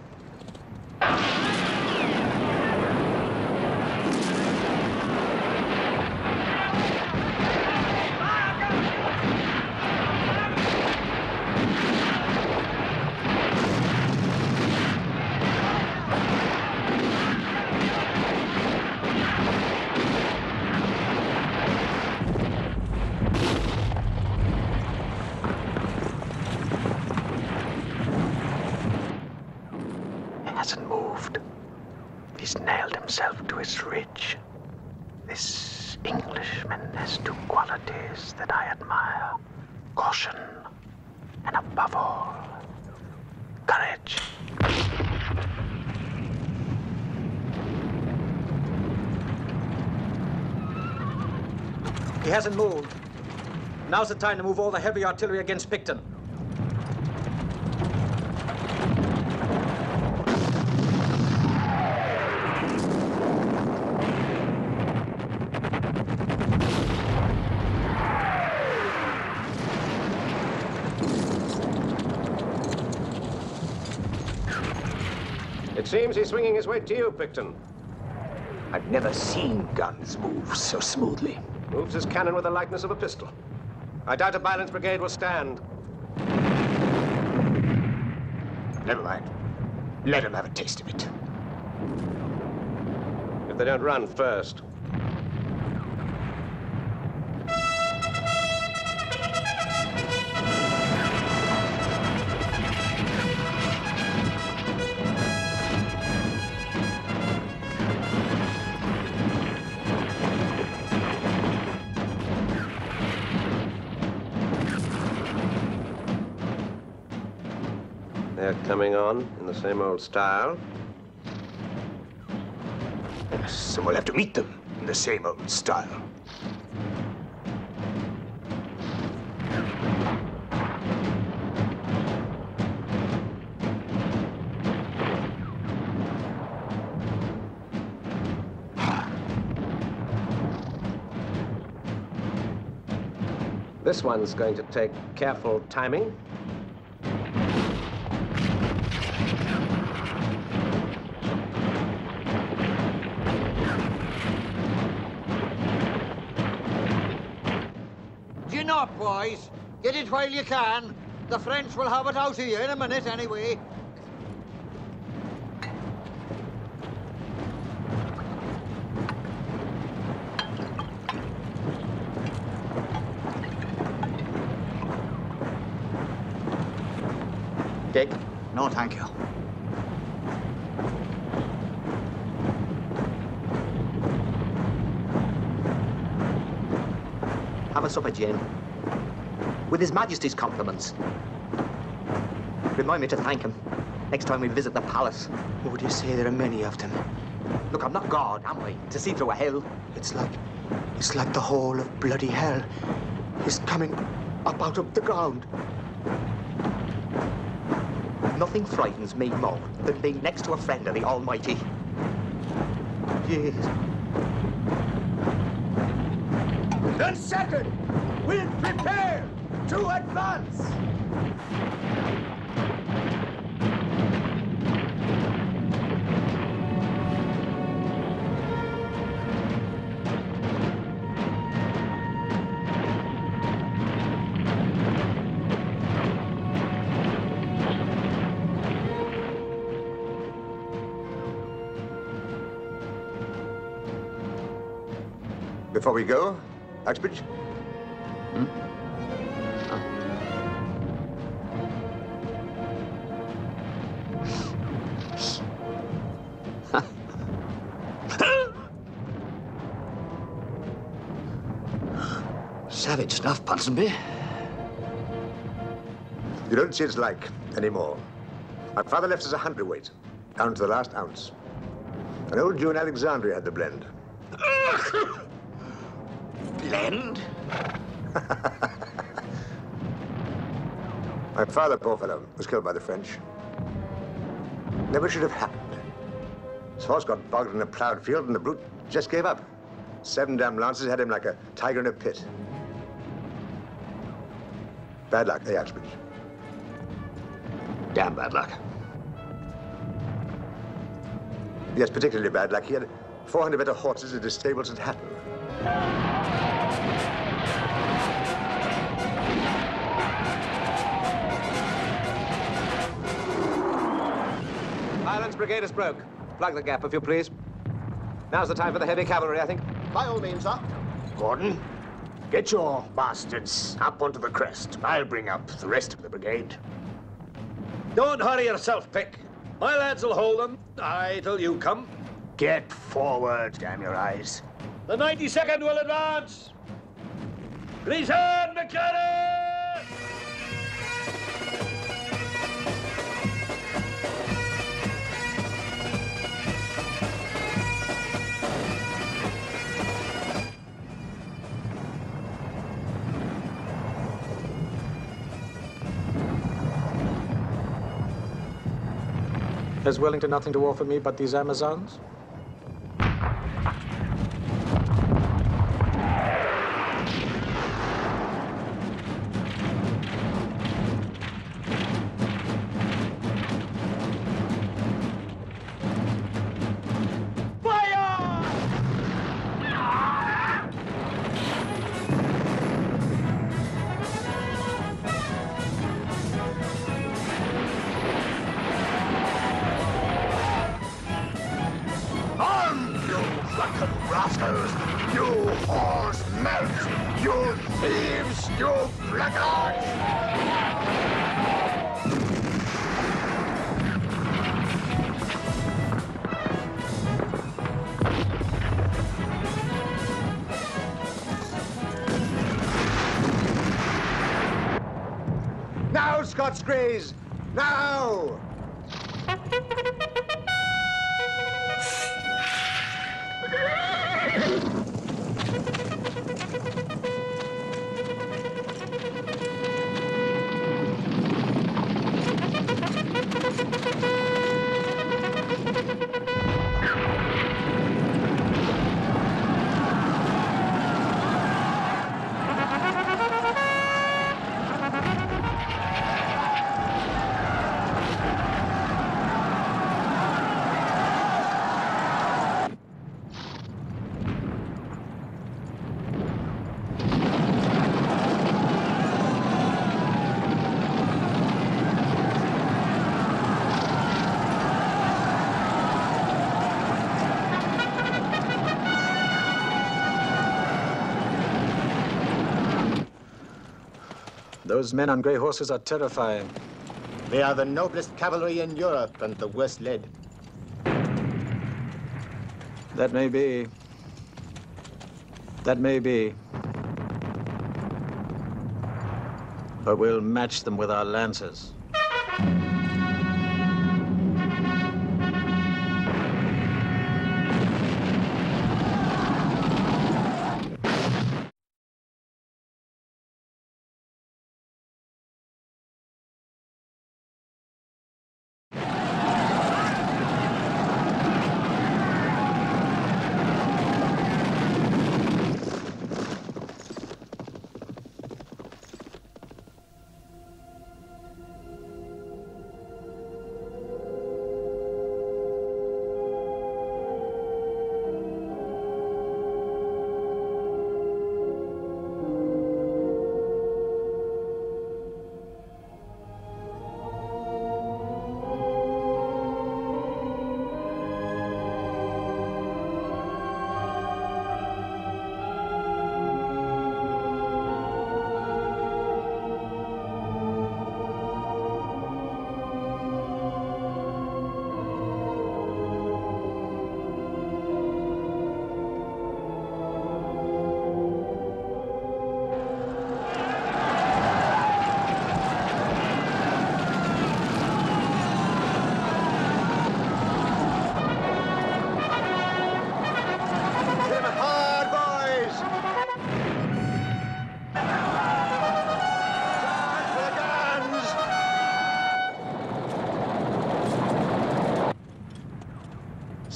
He hasn't moved. Now's the time to move all the heavy artillery against Picton. It seems he's swinging his way to you, Picton. I've never seen guns move so smoothly. Moves his cannon with the likeness of a pistol. I doubt a balance brigade will stand. Never mind. Let him have a taste of it. If they don't run first. Coming on in the same old style. Yes, and we'll have to meet them in the same old style. This one's going to take careful timing. Boys, get it while you can. The French will have it out of you in a minute anyway. Dick? No, thank you. Have a supper, Jane. With His Majesty's compliments. Remind me to thank him next time we visit the palace. What would you say there are many of them? Look, I'm not God, am I, to see through a hill? It's like, it's like the whole of bloody hell is coming up out of the ground. Nothing frightens me more than being next to a friend of the Almighty. Yes. And second, we'll prepare to advance! Before we go, Uxbridge? Hmm? Savage stuff, Punsonby. You don't see its like anymore. My father left us a hundredweight, down to the last ounce. An old Jew in Alexandria had the blend. Blend? My father, poor fellow, was killed by the French. Never should have happened. His horse got bogged in a ploughed field and the brute just gave up. Seven damn lances had him like a tiger in a pit. Bad luck, eh, Uxbridge? Damn bad luck. Yes, particularly bad luck. He had four hundred better horses at his stables at Hatton. Ireland's brigade is broke. Plug the gap, if you please. Now's the time for the heavy cavalry, I think. By all means, sir. Gordon? Get your bastards up onto the crest. I'll bring up the rest of the brigade. Don't hurry yourself, Pick. My lads will hold them, aye, till you come. Get forward, damn your eyes. The ninety-second will advance. Please hand McCarran! Has Wellington nothing to offer me but these Amazons? Graze now. Those men on grey horses are terrifying. They are the noblest cavalry in Europe and the worst led. That may be. That may be. But we'll match them with our lances.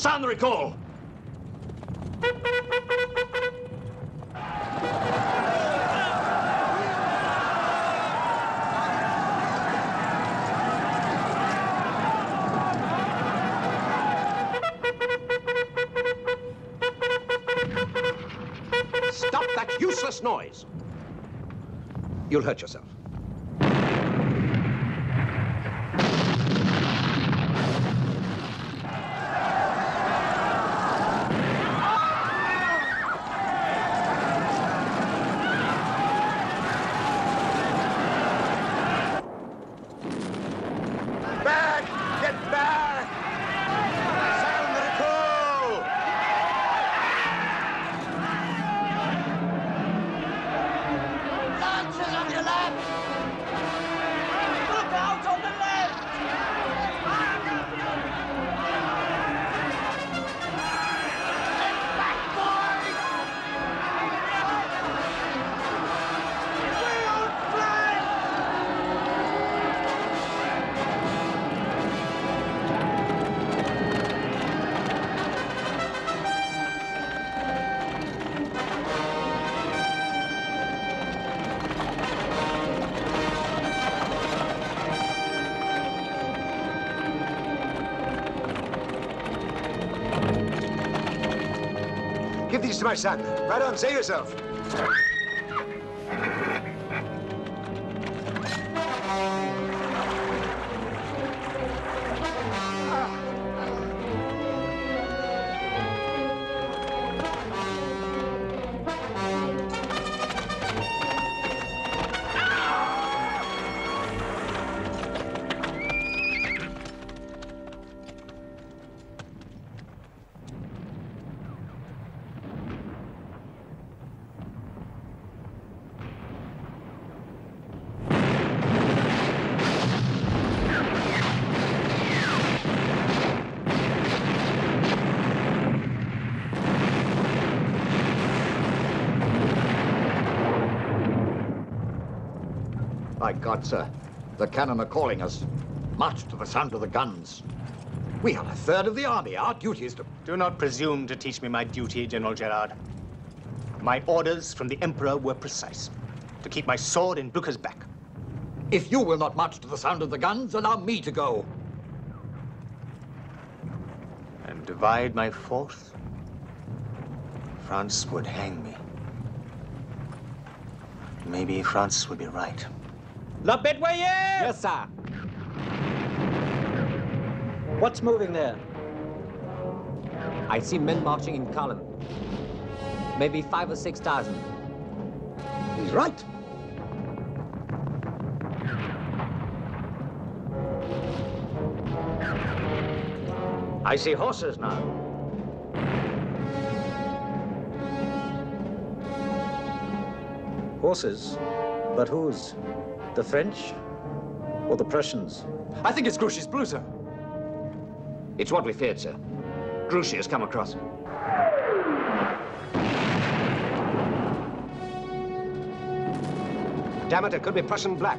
Sound the recall. Stop that useless noise. You'll hurt yourself. This is my son. Right on, save yourself. By God, sir, the cannon are calling us. March to the sound of the guns. We are a third of the army. Our duty is to... Do not presume to teach me my duty, General Gerard. My orders from the Emperor were precise. To keep my sword in Blucher's back. If you will not march to the sound of the guns, allow me to go. And divide my force, France would hang me. Maybe France would be right. La Bedoyère! Yes, sir. What's moving there? I see men marching in column. Maybe five or six thousand. He's right. I see horses now. Horses? But whose? The French or the Prussians? I think it's Grouchy's Blucher. It's what we feared, sir. Grouchy has come across. Damn it, it could be Prussian black.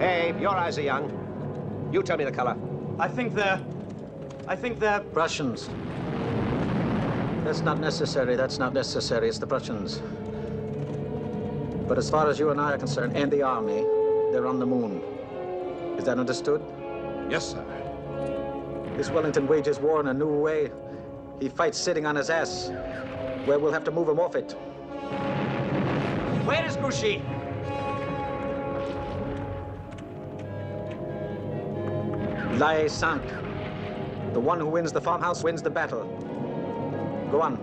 Hey, your eyes are young. You tell me the color. I think they're... I think they're... Prussians. That's not necessary, that's not necessary. It's the Prussians. But as far as you and I are concerned, and the army, they're on the moon. Is that understood? Yes, sir. This Wellington wages war in a new way. He fights sitting on his ass, where we'll have to move him off it. Where is Grouchy? L'Aie Sainte. The one who wins the farmhouse wins the battle. Go on.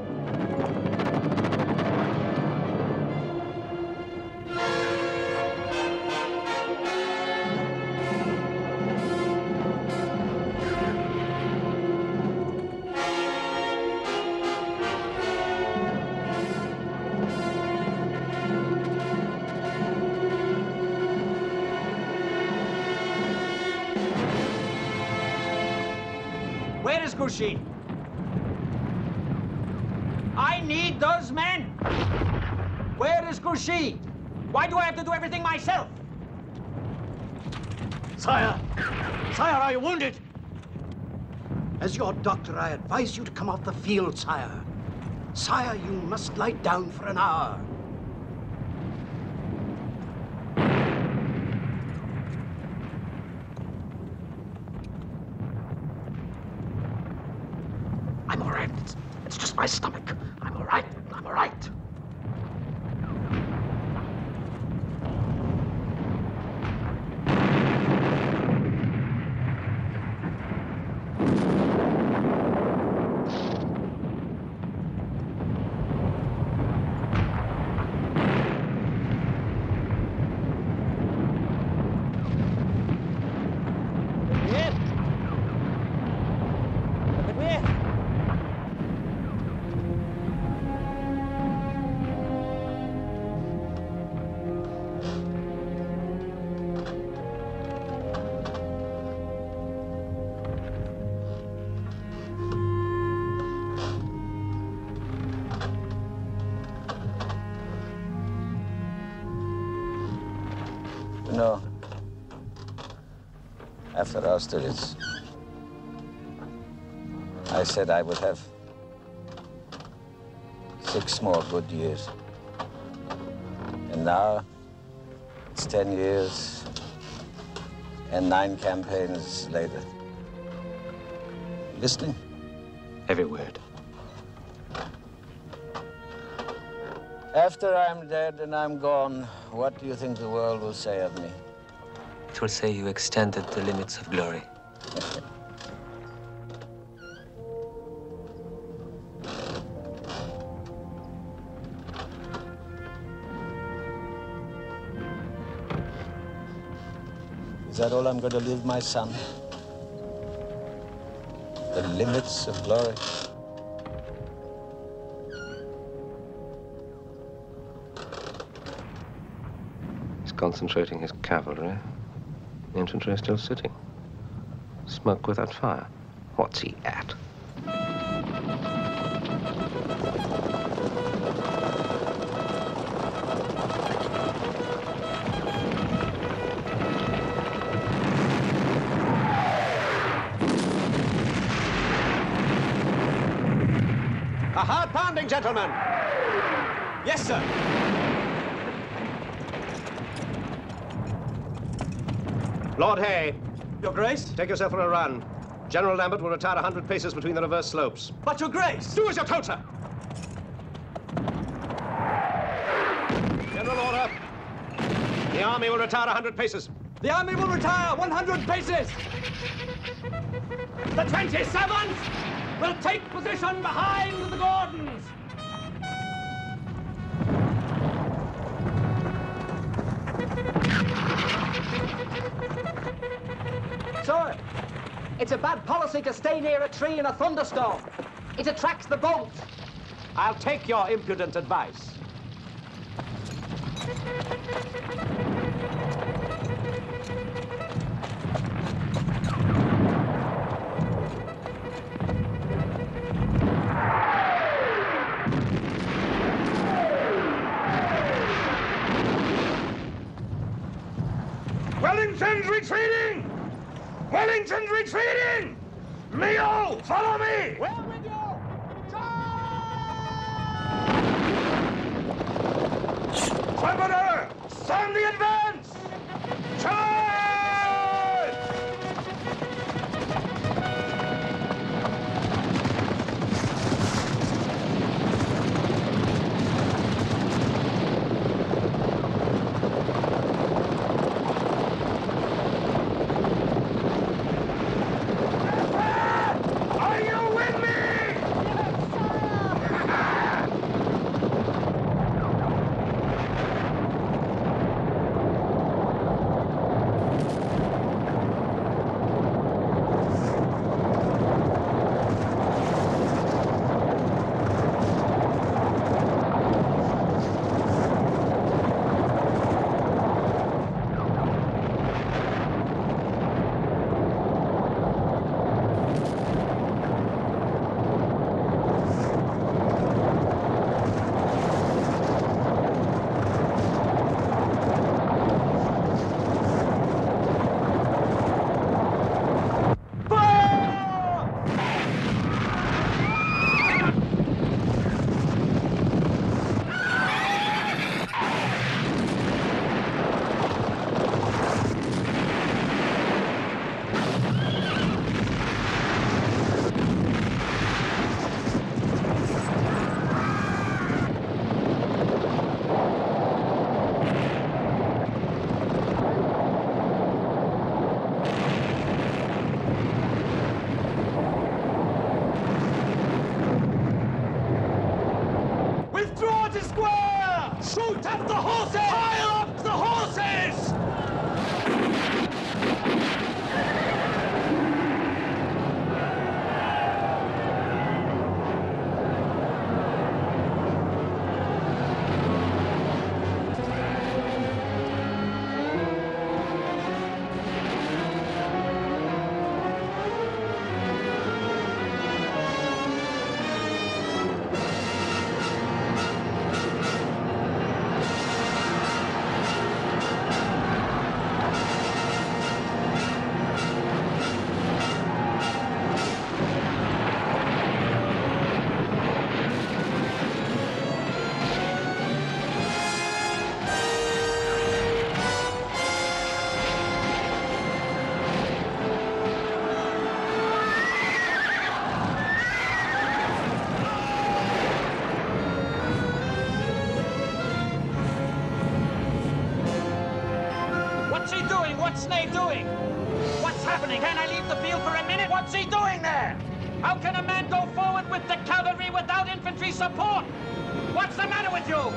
I need those men. Where is Grouchy? Why do I have to do everything myself? Sire! Sire, are you wounded? As your doctor, I advise you to come off the field, sire. Sire, you must lie down for an hour. I'm all right. It's, it's just my stomach. I'm all right. I'm all right. After Austerlitz, I said I would have six more good years. And now it's ten years and nine campaigns later. Listening? Every word. After I'm dead and I'm gone, what do you think the world will say of me? It will say you extended the limits of glory. Is that all I'm going to leave my son? The limits of glory? He's concentrating his cavalry. The infantry are still sitting. Smoke without fire. What's he at? A hard pounding, gentlemen. Yes, sir. Lord Hay. Your Grace? Take yourself for a run. General Lambert will retire one hundred paces between the reverse slopes. But, Your Grace! Do as you're told, sir! General order. The army will retire one hundred paces. The army will retire one hundred paces! The twenty-seventh will take position behind the Gordons! Sir, it's a bad policy to stay near a tree in a thunderstorm. It attracts the bolts. I'll take your impudent advice. Wellington's retreating! Wellington's retreating! Leo, follow me! Well with you! Charge! Trumpeter, stand the advance! Charge! Put up the horses! Pile up the horses! What's Ney doing? What's happening? Can I leave the field for a minute? What's he doing there? How can a man go forward with the cavalry without infantry support? What's the matter with you?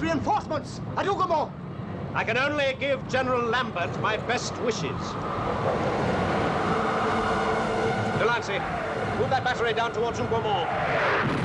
Reinforcements at Hougoumont. I can only give General Lambert my best wishes. Delancey, move that battery down towards Hougoumont.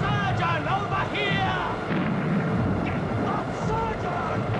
Sergeant, over here! Get up, Sergeant!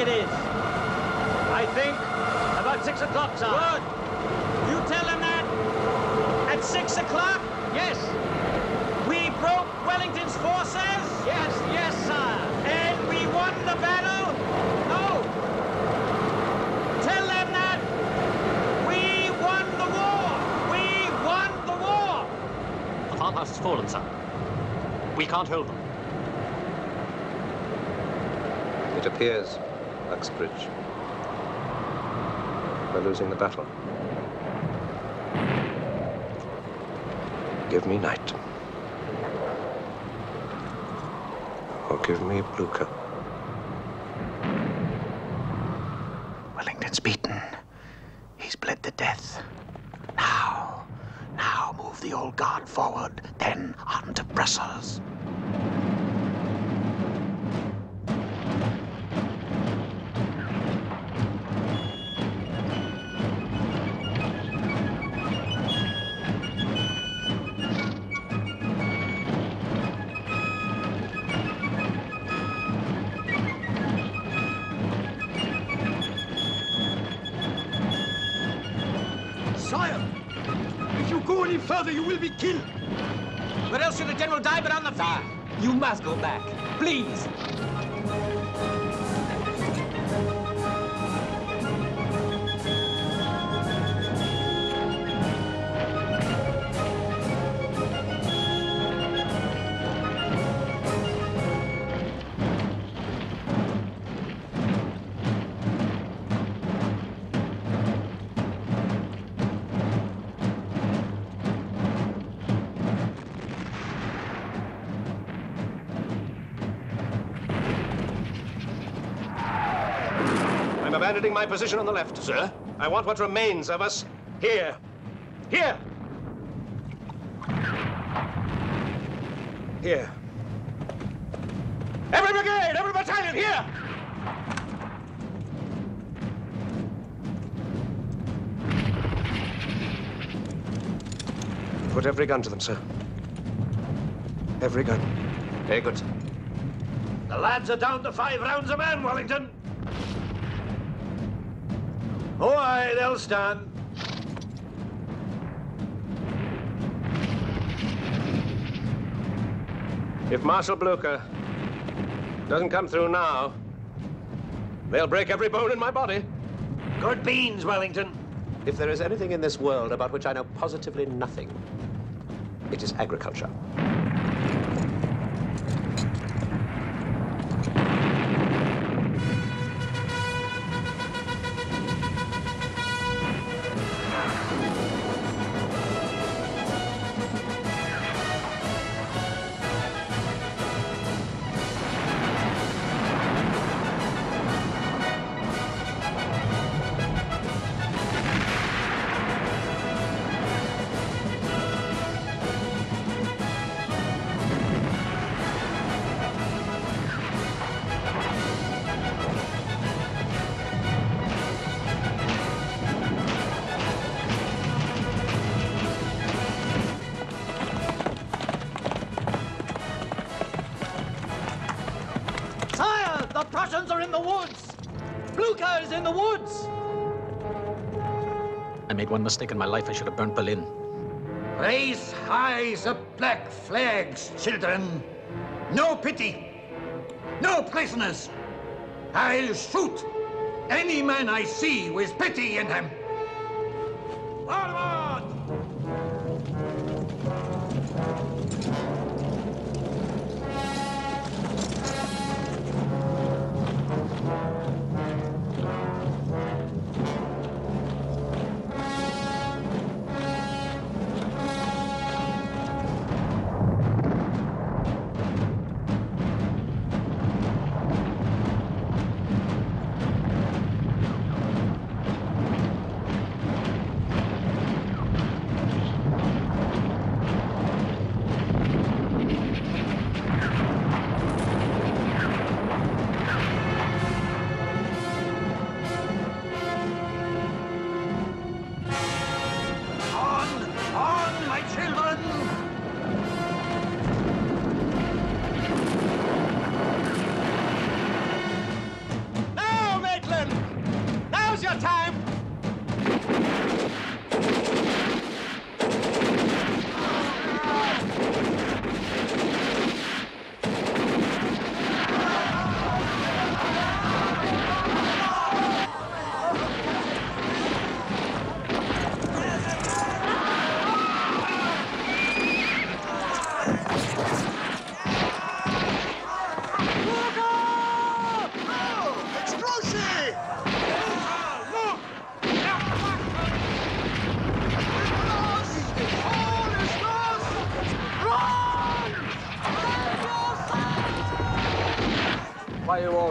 it is. I think about six o'clock, sir. Good. You tell them that at six o'clock? Yes. We broke Wellington's forces? Yes, yes, sir. And we won the battle? No. Tell them that we won the war. We won the war. The farmhouse has fallen, sir. We can't hold them. It appears, Uxbridge, we're losing the battle. Give me night. Or give me Blucher. Wellington's beaten. He's bled to death. Now, now move the old guard forward, then on to Brussels. You will be killed. Where else should a general die but on the fire? You must go back, please. My position on the left, sir. I want what remains of us here. Here. Here. Every brigade, every battalion, here. Put every gun to them, sir. Every gun. Very good, sir. The lads are down to five rounds a man, Wellington. Oh, aye, they'll stand. If Marshal Blucher doesn't come through now, they'll break every bone in my body. Good beans, Wellington. If there is anything in this world about which I know positively nothing, it is agriculture. One mistake in my life, I should have burnt Berlin. Raise high the black flags, children. No pity. No prisoners. I'll shoot any man I see with pity in him. Forward!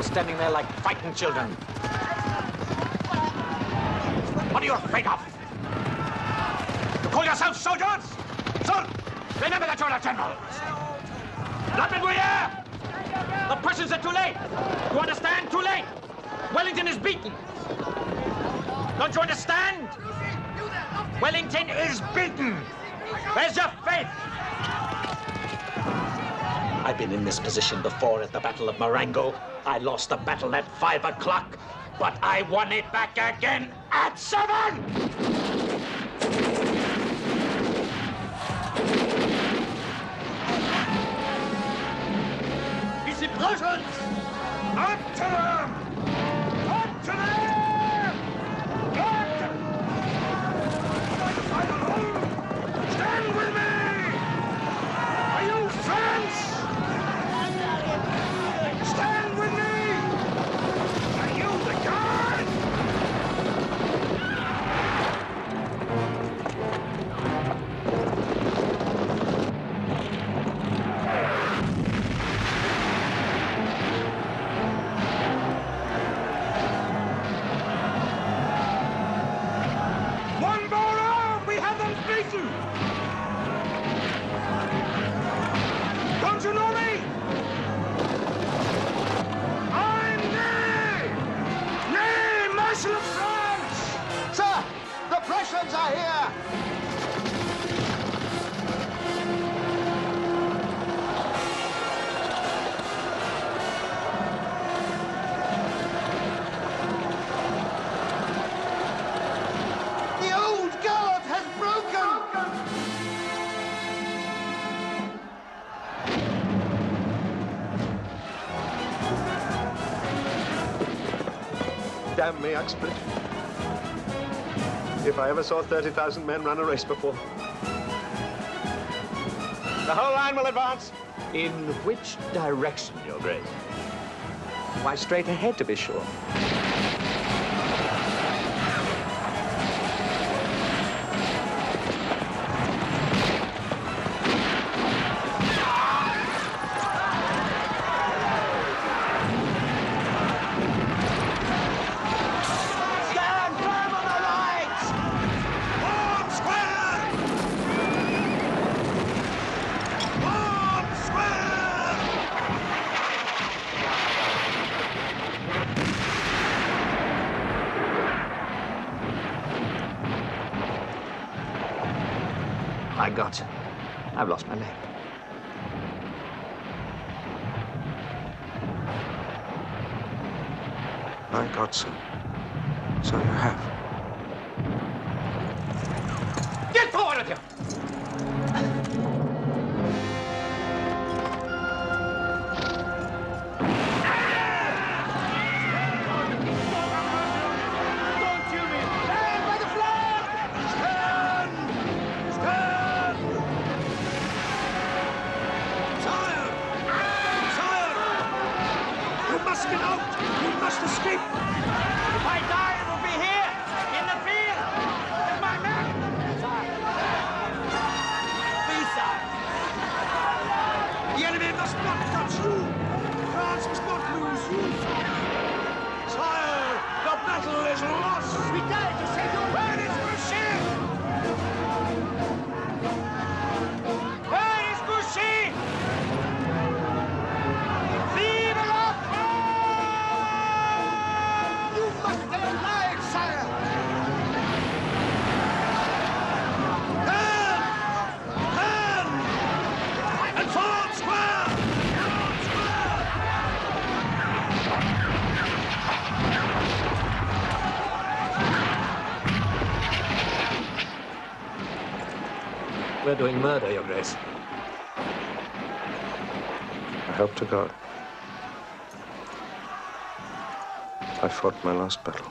standing there like frightened children. What are you afraid of? You call yourselves soldiers? Soult, remember that you're a general. La Bedoyère! The Prussians are too late. You understand? Too late. Wellington is beaten. Don't you understand? Wellington is beaten. Where's your faith? I've been in this position before at the Battle of Marengo. I lost the battle at five o'clock, but I won it back again at seven! It's the Prussians! Up to them! Up to them! Damn me, Uxbridge. If I ever saw thirty thousand men run a race before. The whole line will advance. In which direction, Your Grace? Why, straight ahead, to be sure. I've lost my leg. My God, sir. So you have. Get forward with you! We're doing murder, Your Grace. I hope to God. I fought my last battle.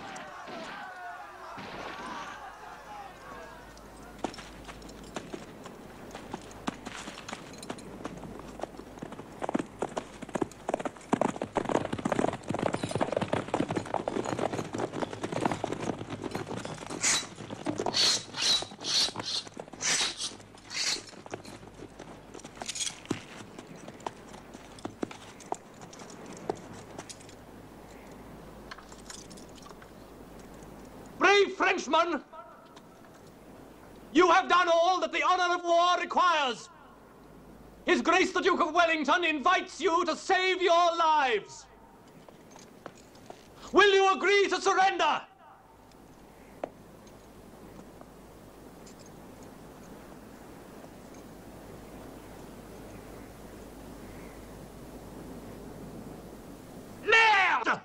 brave Frenchman, you have done all that the honor of war requires. His Grace the Duke of Wellington invites you to save your lives. Will you agree to surrender? Merde!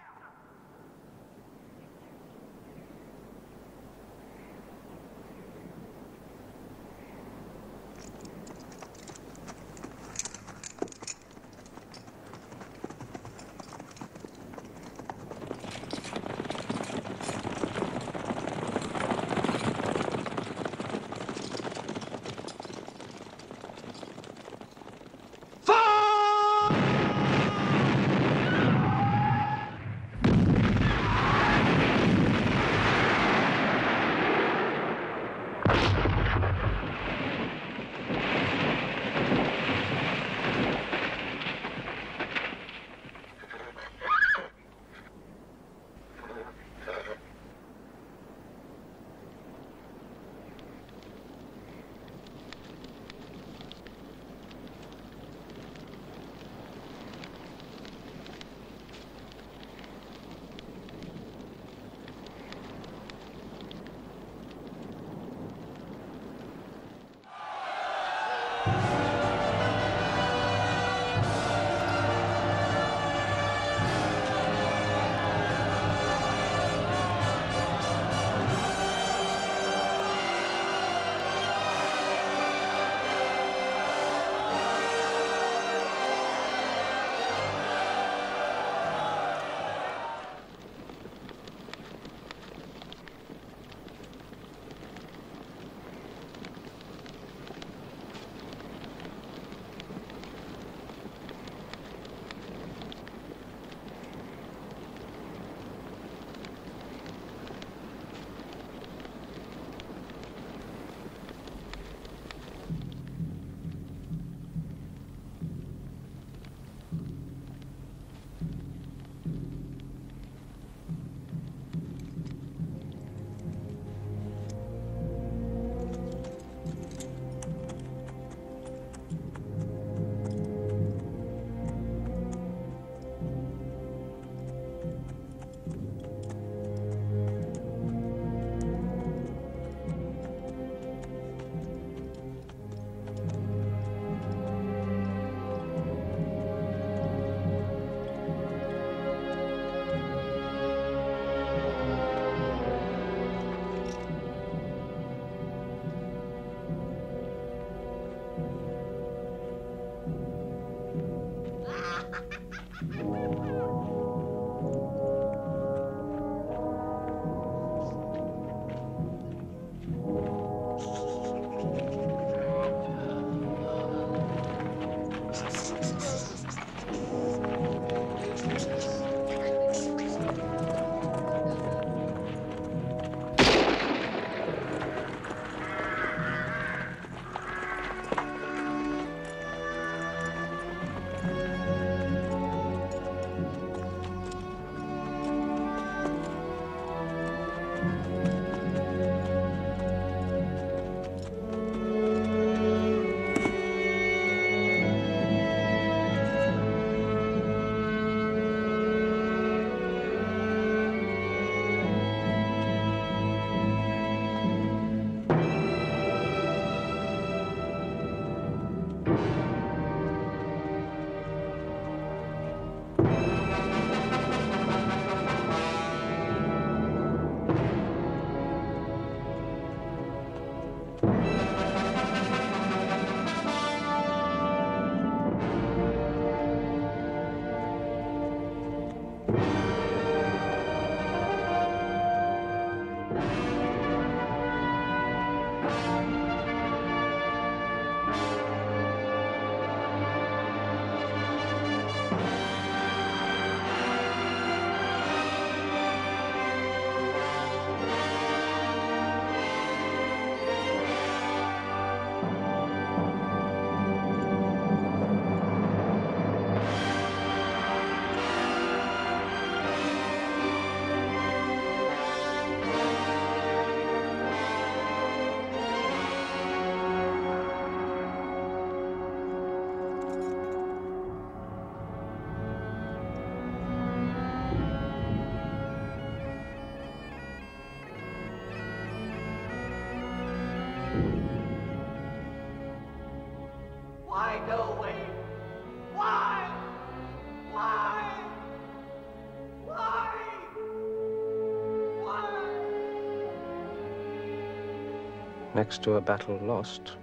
Next to a battle lost,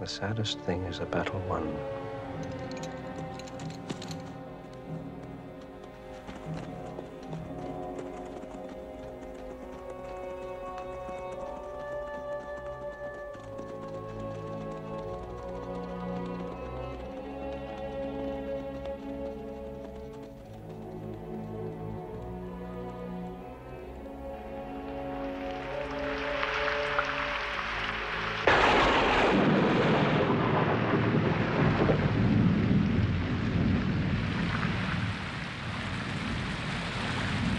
the saddest thing is a battle won.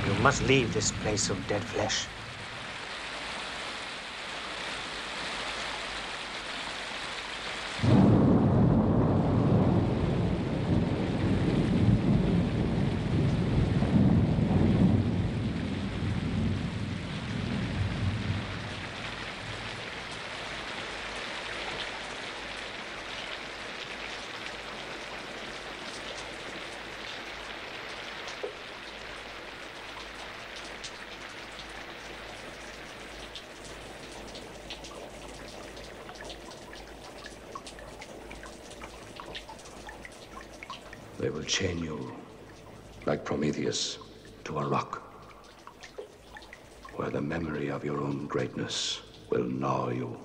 We must leave this place of dead flesh. They will chain you, like Prometheus, to a rock, where the memory of your own greatness will gnaw you.